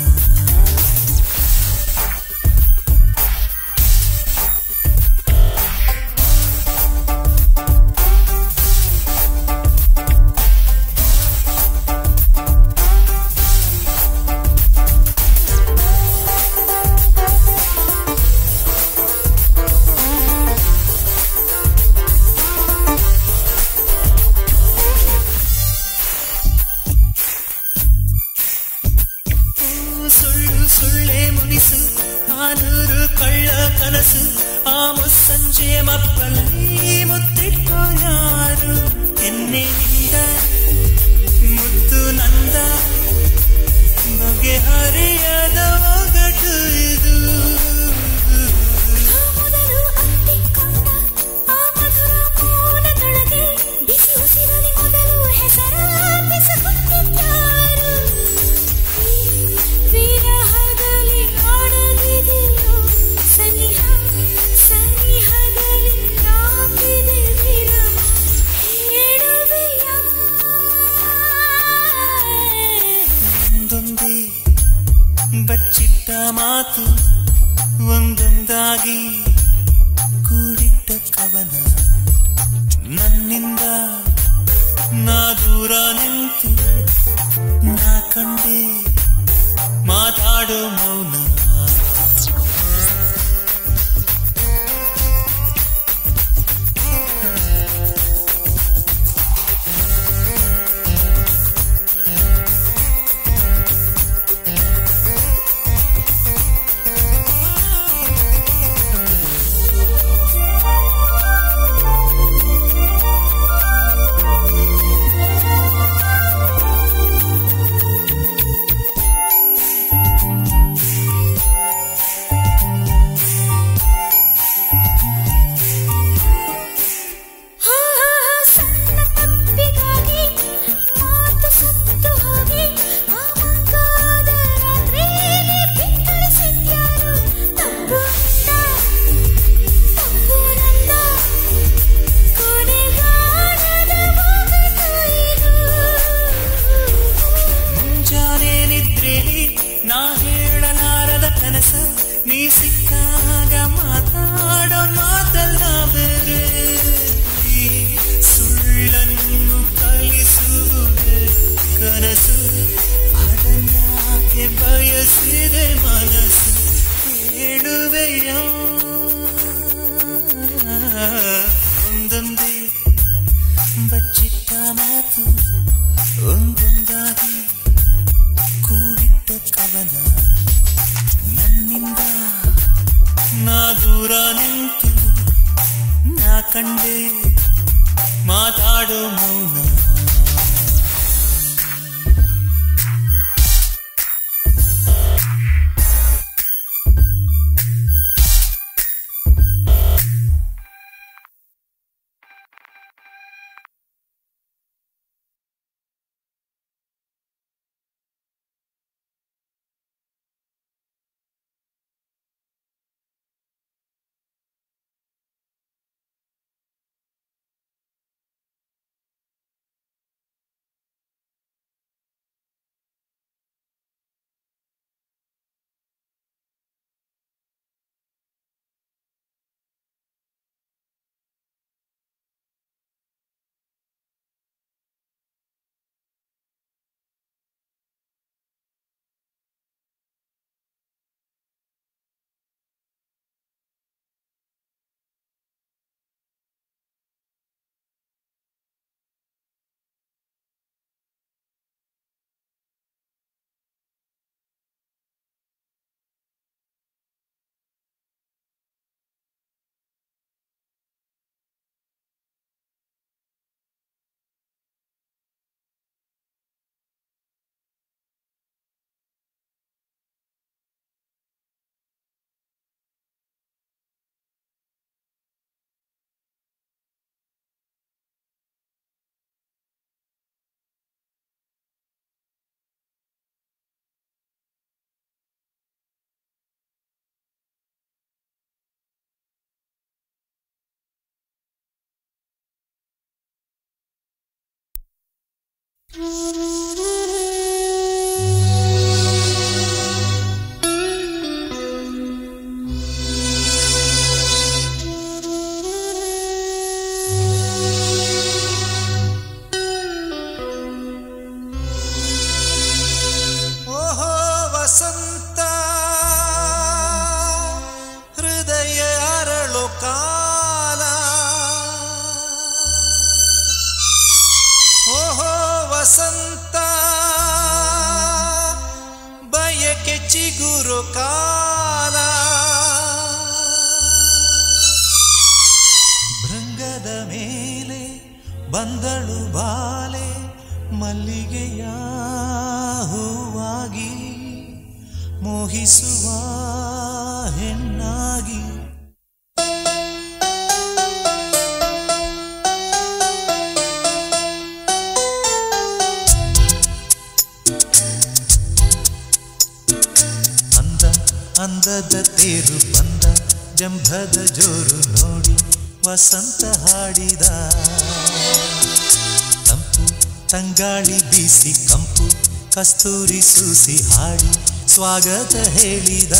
ಕಸ್ತೂರಿ ಸೂಸಿ ಹಾಡಿ ಸ್ವಾಗತ ಹೇಳಿದ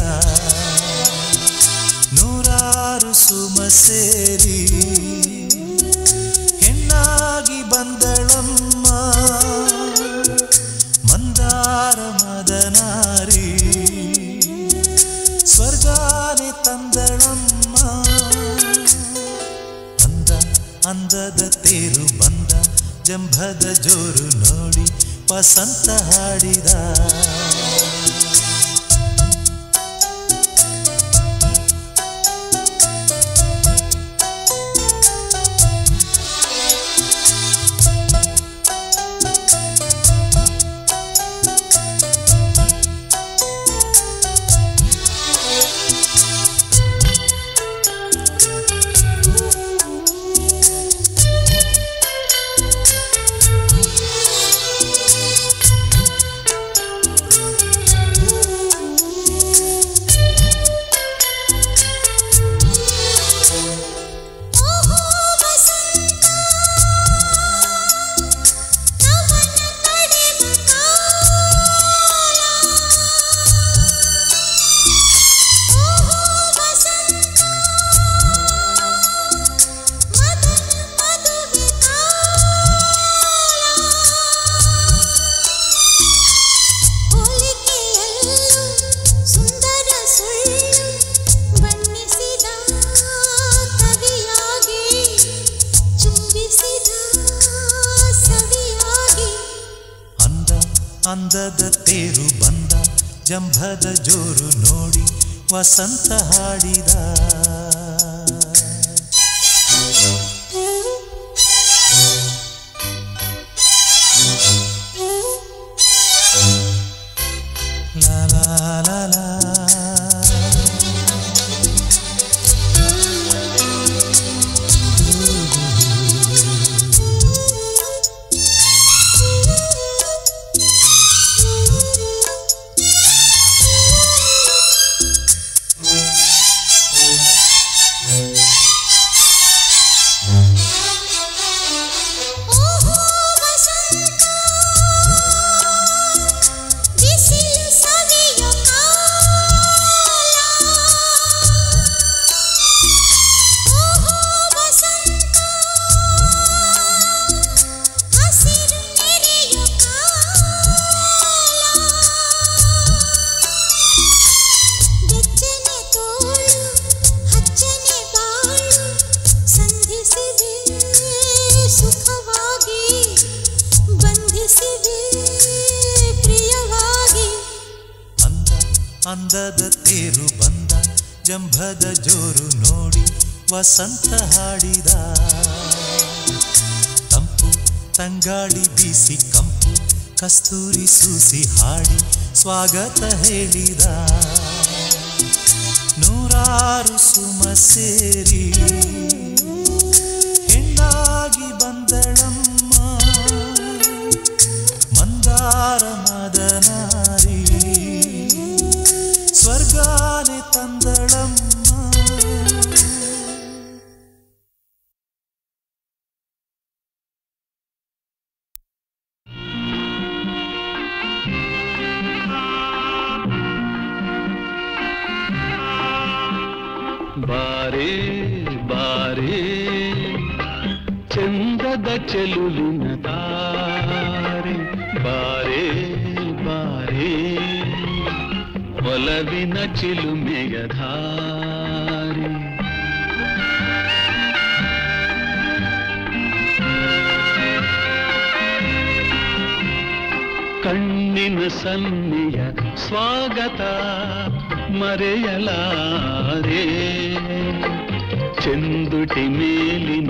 ನೂರಾರು ಸುಮ ಸೇರಿ ಹೆಣ್ಣಾಗಿ ಬಂದಳಮ್ಮ ಮಂದಾರ ಮದನಾರಿ ಸ್ವರ್ಗಾನೆ ತಂದಳಮ್ಮ ಅಂದ ಅಂದದ ತೇರು ಬಂದ ಜಂಭದ ಜೋರು ನೋಡಿ ವಸಂತ ಹಾಡಿದ ವಸಂತ ಹಾಡಿದ ವಸಂತ ಹಾಡಿದ ತಂಪು ತಂಗಾಳಿ ಬೀಸಿ ಕಂಪು ಕಸ್ತೂರಿ ಸೂಸಿ ಹಾಡಿ ಸ್ವಾಗತ ಹೇಳಿದ ನೂರಾರು ಸುಮ ಸೇರಿ ಹೆಣ್ಣಾಗಿ ಬಂದಳಮ್ಮ ಮಂದಾರ ಮದನಾರಿ ಸ್ವರ್ಗಾನೆ ತಂದಳಮ್ಮ. Thank you. जगह चलुलिन तारे बारे बारे वलविन चिलुमेय धारे कण्णिन सन्निय स्वागत मरेयलारे चंदुटी मेलिन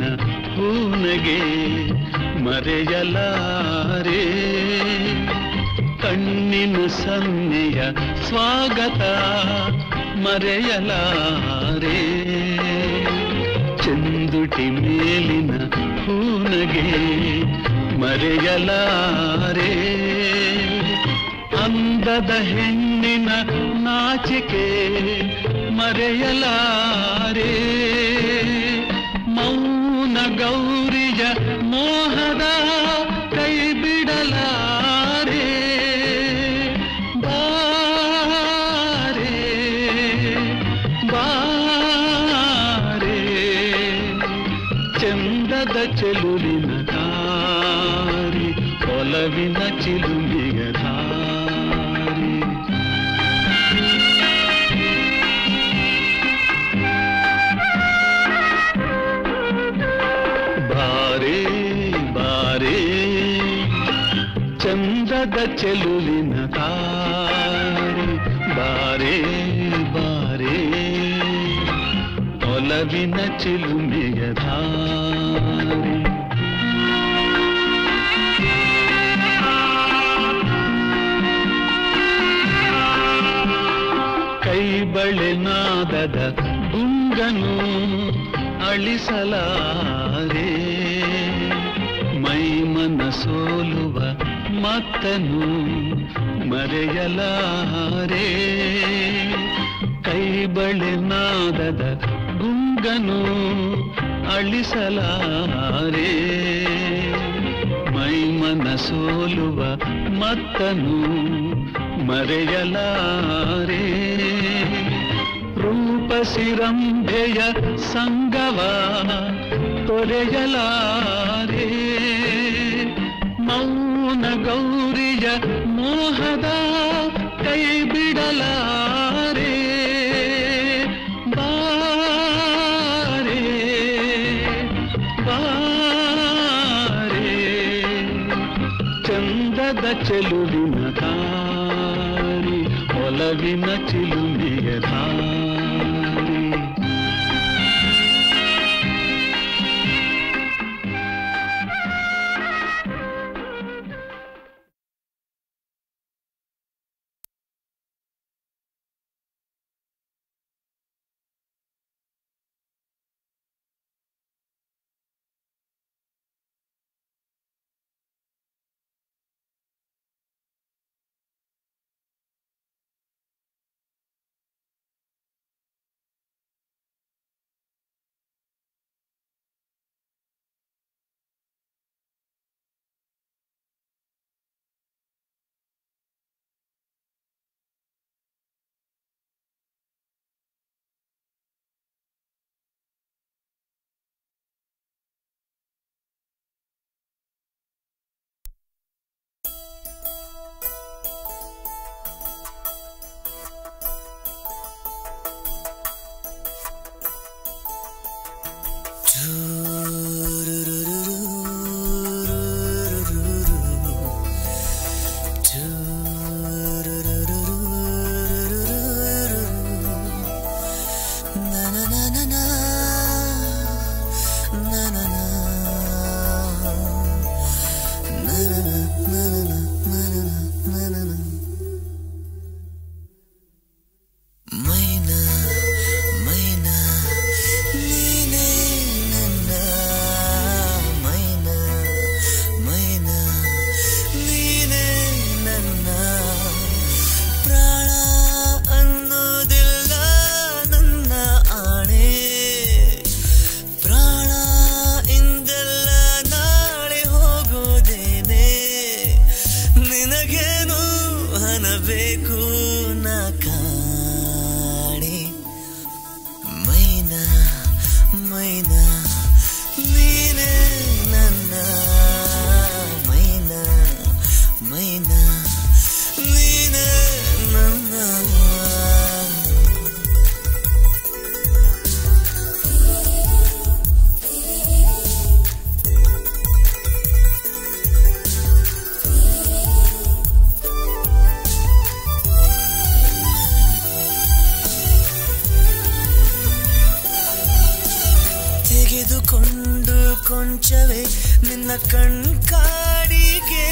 हूनगे मरेयलारे कण्णिन सन्निय स्वागत मरेयलारे चंदुटी मेलिन हूनगे मरेयलारे अंदद हेण्णिन नाचिके मरेयलारे मौन गौरिय मोहद कई बिडलारे बारे बारे चंदद चलुलिन तारे ओलविन चिलुमेय चलुलिन तारे बारे बारे ओलविन चिलुमेय धारे कई बड़े नादद गुंगनु अलिसलारे मई मन सोलुव मतनु मरेयलारे कई बड़े नादद गुंगनु अलिसलारे मई मन सोलुव मतनु मरेयलारे रूप सिरंभेय संगवा तोरेयलारे मौन गौरिय मोहद कई बिडलारे बारे बारे चंदद चलुलिन तारे ओलविन चिलुमेय धारे। मैना मैना नीने नन्ना ನನ್ನ ಕಣ್ಕಾಡಿಗೆ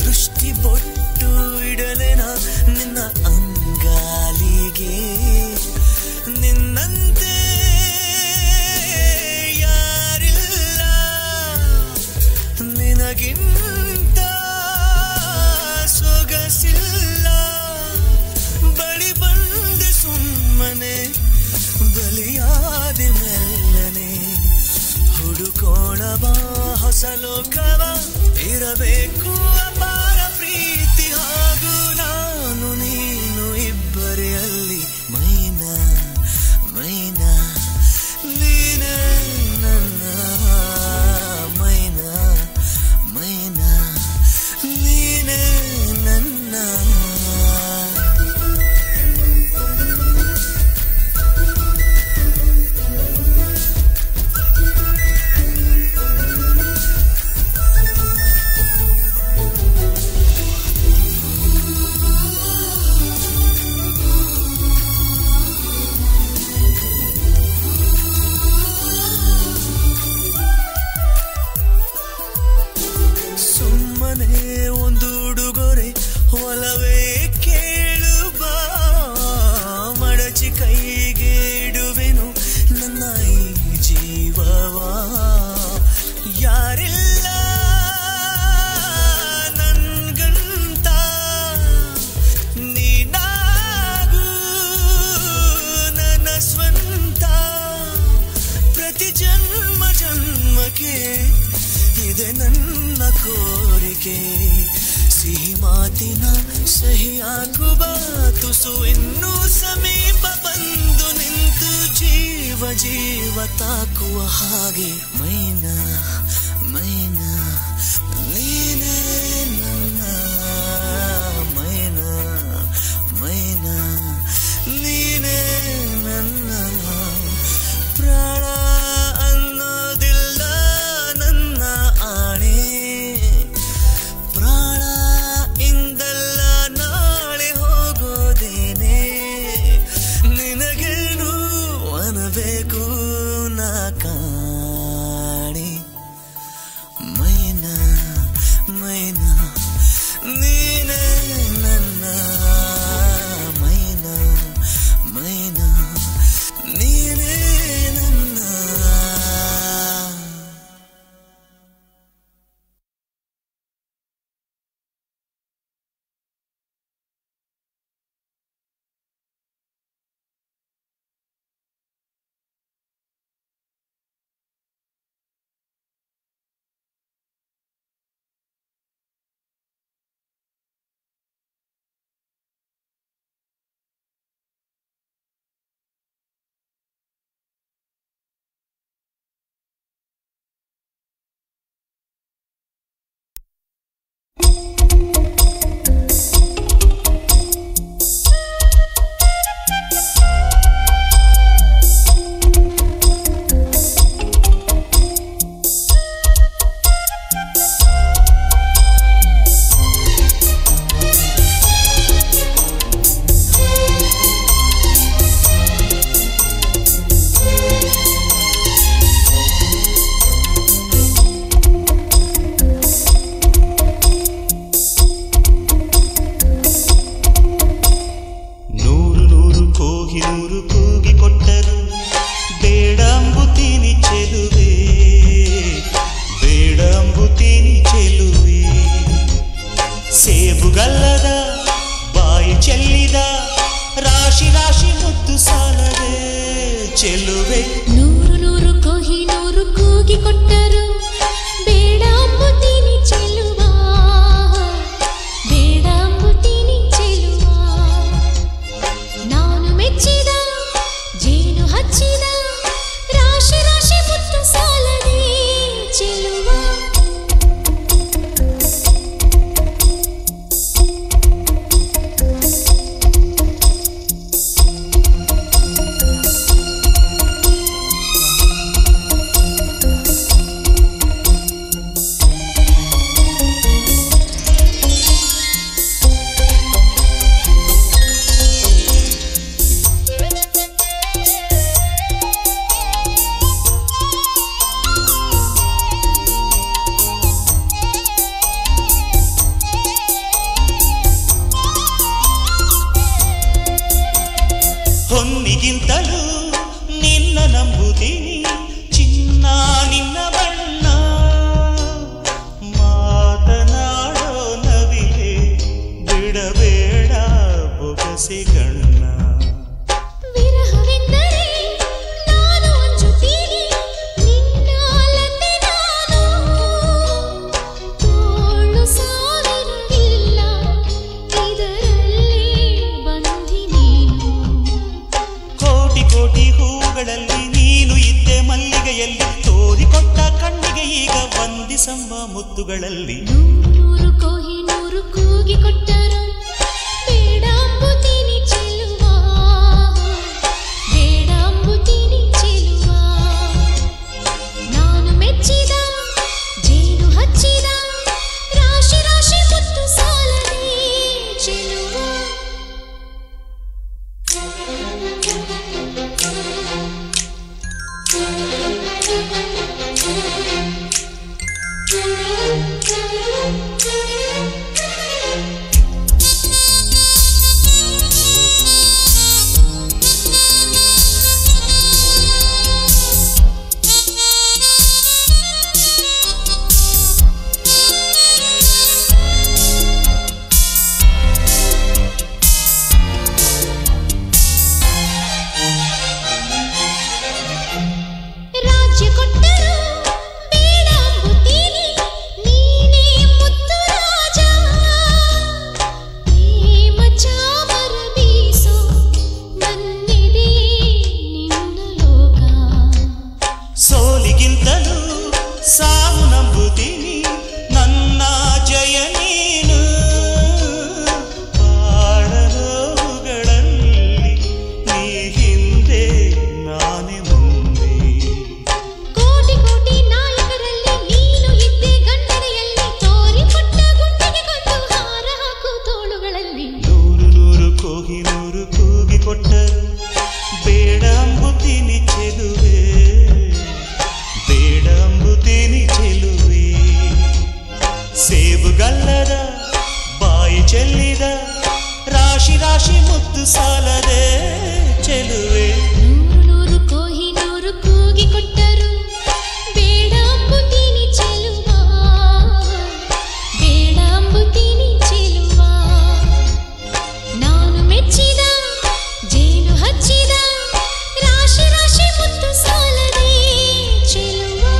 ದೃಷ್ಟಿ ಬೊಟ್ಟು ಇಡಲೇನ ನಿನ್ನ ಅಂಗಾಲಿಗೆ ನಿನ್ನಂತೆ ಯಾರಿಲ್ಲ ನಿನಗಿಂತ ಸೊಗಸಿಲ್ಲ ಬಳಿ ಬಂದೆ ಸುಮ್ಮನೆ ಬಲಿಯಾದೆ ಮೆಲ್ಲನೆ ಹುಡುಕೋಣ ಬಾ ಹೊಸ ಲೋಕವ ಇರಬೇಕು ಅಪಾರ ಪ್ರೀತಿ ಹಾಗೂ ನಾನು ನೀನು ಇಬ್ಬರೇ ಅಲ್ಲಿ ಮೈನಾ ಮೈನಾ ನೀನೇ ನನ್ನ ಮೈನಾ ಮೈನಾ ನೀನೇ ನನ್ನ ಗಿಂತಲೂ ನಿನ್ನ ನಂಬುತ್ತೀನಿ ಚಿನ್ನ ನಿನ್ನ ಬಣ್ಣ ಮಾತನಾಡೋ ನವಿಲೆ ಬಿಡಬೇಡ ಬೊಗಸೆ ಕಣ್ಣ ಸಂಬ ಮುತ್ತುಗಳಲ್ಲಿ ನೂರು ಕೋಹಿ ನೂರು ಕೂಗಿ ಕೊಟ್ಟರು ಬೇಡಾಂಬುತೀನಿ ಚೆಲುವಾ ಬೇಡಾಂಬುತೀನಿ ಚೆಲುವಾ ನಾನು ಮೆಚ್ಚಿದ ಜೇನು ಹಚ್ಚಿದ ರಾಶಿ ರಾಶಿ ಮುತ್ತು ಸಾಲನೇ ಚೆಲುವಾ राशि राशि मुत्तु सालदे चेलुवे नूरु नूरु कोहि नूरु कूगी कोट्टरु बेडांबुतीनी चेलुवा बेडांबुतीनी चेलुवा नानु मेच्चिद जेनु हच्चिद राशि राशि मुत्तु सालदे चेलुवा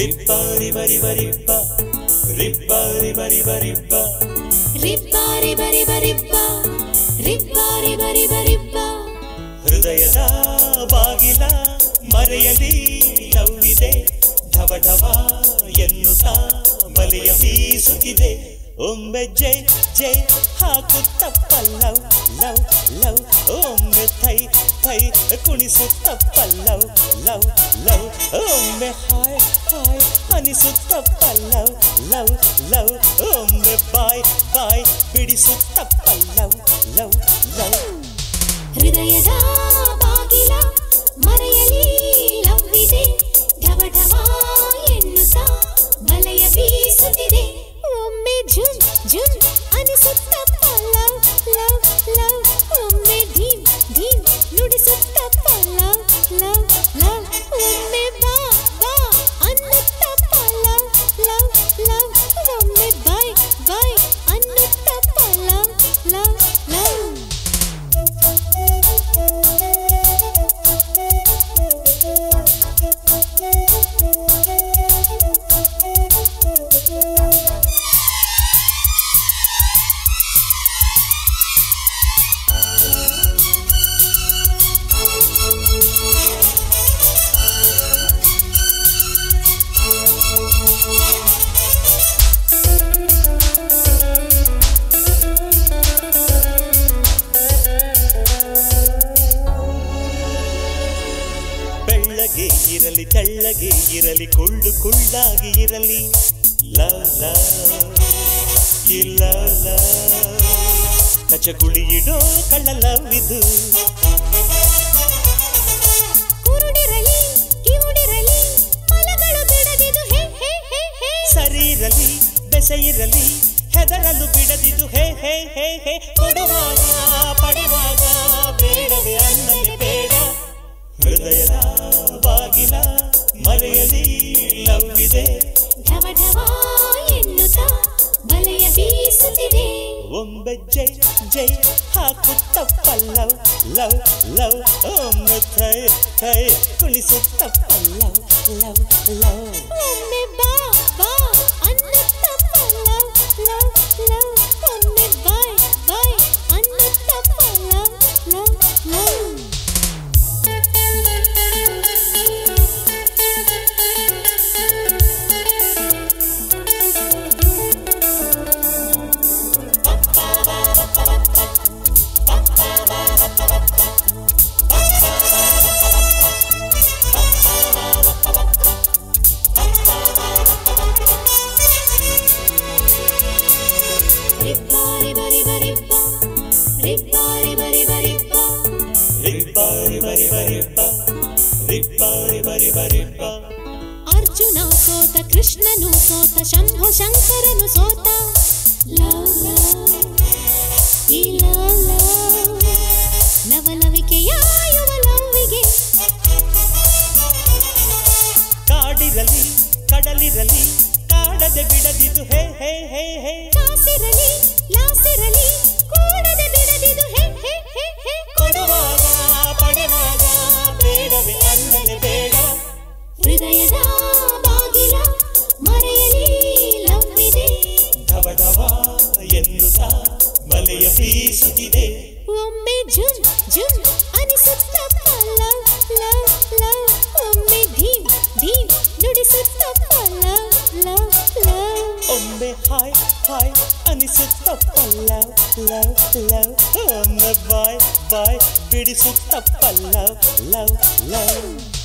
Ribba ribba ribba ribba ribba ribba ribba ribba ribba ribba ribba ribba ribba ribba hrudayada bagila marayali navvide dhava dhava ennuta baliya veesutide omme jay jay haakutta pallav lav lav omme thai thai kunisutta pallav lav lav omme hai hai ಅನಿಸುತ್ತ ಪಲ್ಲವ್ love love ಒಮ್ಮೆ ಬಾಯ್ ಬಾಯ್ ಬಿಡಿಸುತ್ತ ಪಲ್ಲವ್ love love ಹೃದಯದ ಬಾಗಿಲ ಮರೆಯಲಿ ಲವ್ವಿದೆ ಢವ ಢವ ಎನ್ನುತ್ತಾ ಬಲೆಯ ಬೀಸುತ್ತಿದೆ ಒಮ್ಮೆ ಜುಮ್ ಜುಮ್ ಅನಿಸುತ್ತ ಪಲ್ಲವ್ ಲವ್ ಲವ್ ಒಮ್ಮೆ ಧೀಮ್ ಧೀಮ್ ನುಡಿಸುತ್ತ ಪಲ್ಲವ್ ಲವ್ ಲವ್ ಒಮ್ಮೆ ಬಾ ಬಾ ಅನ್ನುತ್ತ love rombe bye bye annutta palla love love love ತೆಳ್ಳಗೆ ಇರಲಿ ತೆಳ್ಳಗೆ ಇರಲಿ ಕುಳ್ಳು ಕುಳ್ಳಾಗಿ ಇರಲಿ ಲವ್ ಲವ್ ಕಚಗುಳಿಯಿಡೋ ಕಳ್ಳ ಲವ್ ಇದು ಕುರುಡಿರಲಿ ಕಿವುಡಿರಲಿ ಫಲಗಳು ಬಿಡದಿದು ಹೇ ಹೇ ಹೇ ಹೇ ಸರಿರಲಿ ಬೆಸೆಯಿರಲಿ ಹೆದರಲು ಬಿಡದಿದು ಹೇ ಹೇ ಹೇ ಹೇ ಕೊಡುವಾಗ ಪಡೆವಾಗ ಬೇಡವೇ ಅನ್ನಲಿ ಬೇಡ ಹೃದಯದ ಬಾಗಿಲ ಮರೆಯಲಿ ಲವ್ವಿದೆ ಢವ ಢವ ಎನ್ನುತ್ತಾ ಬಲೆಯ ಬೀಸುತ್ತಿದೆ ಒಂಬೆಜ್ಜೆ ಜೈ ಹಾಕುತ್ತಪ್ಪ ಲವ್ ಲವ್ ಲವ್ ಒಮ್ಮೆ ಥೈ ಥೈ ಕುಣಿಸುತ್ತಪ್ಪ ಲವ್ ಲವ್ ಲವ್ ಒಮ್ಮೆ ಬಾ ಬಾ ಅನ್ನುತ್ತಪ್ಪ ಲವ್ ಲವ್ ಲವ್ ಒಮ್ಮೆ ಬಾಯ್ ಬಾಯ್ ಅನ್ನುತ್ತಪ್ಪ ಲವ್ ಲವ್ ಲವ್ ಅರ್ಜುನ ಸೋತ ಕೃಷ್ಣನು ಸೋತ ಶಂಭು ಶಂಕರನು ಸೋತ ಲವ್ ಲವ್ ನವಲವಿಕೆಯ ಯುವ ಲವ್ವಿಗೆ ಕಾಡಿರಲಿ ಕಡಲಿರಲಿ ಕಾಡದೆ ಬಿಡದಿದು ಹೇ ಹೇ ಹೇ ಹೇ ಕಾಸಿರಲಿ ಲಾಸಿರಲಿ ಕೂಡದೆ ಬಿಡದಿದು ಹೇ ಹೇ ಹೇ ಹೇ ಕೊಡುವಾಗ ಪಡೆವಾಗ ಬೇಡವೇ ಅನ್ನಲೆ ಬೇಡ ಹೃದಯದ ಬಾಗಿಲ ಮರೆಯಲಿ ಲವ್ವಿದೆ ಧವ ಧವ ಎನ್ನುತ್ತಾ ಬಲೆಯ ಬೀಸುತ್ತಿದೆ ಒಮ್ಮೆ ಜುಮ್ ಜುಮ್ ಅನಿಸುತ್ತಪ್ಪ ಲವ್ ಲವ್ ಲವ್ ಒಮ್ಮೆ ಧೀಮ್ ಧೀಮ್ ನುಡಿಸುತ್ತಪ್ಪ ಲವ್ ಲವ್ ಲವ್ ಒಮ್ಮೆ ಹಾಯ್ ಹಾಯ್ ಅನಿಸುತ್ತಪ್ಪ ಲವ್ ಲವ್ ಲವ್ ಒಮ್ಮೆ ಬಾಯ್ ಬಾಯ್ ಬಿಡಿಸುತ್ತಪ್ಪ ಲವ್ ಲವ್ ಲವ್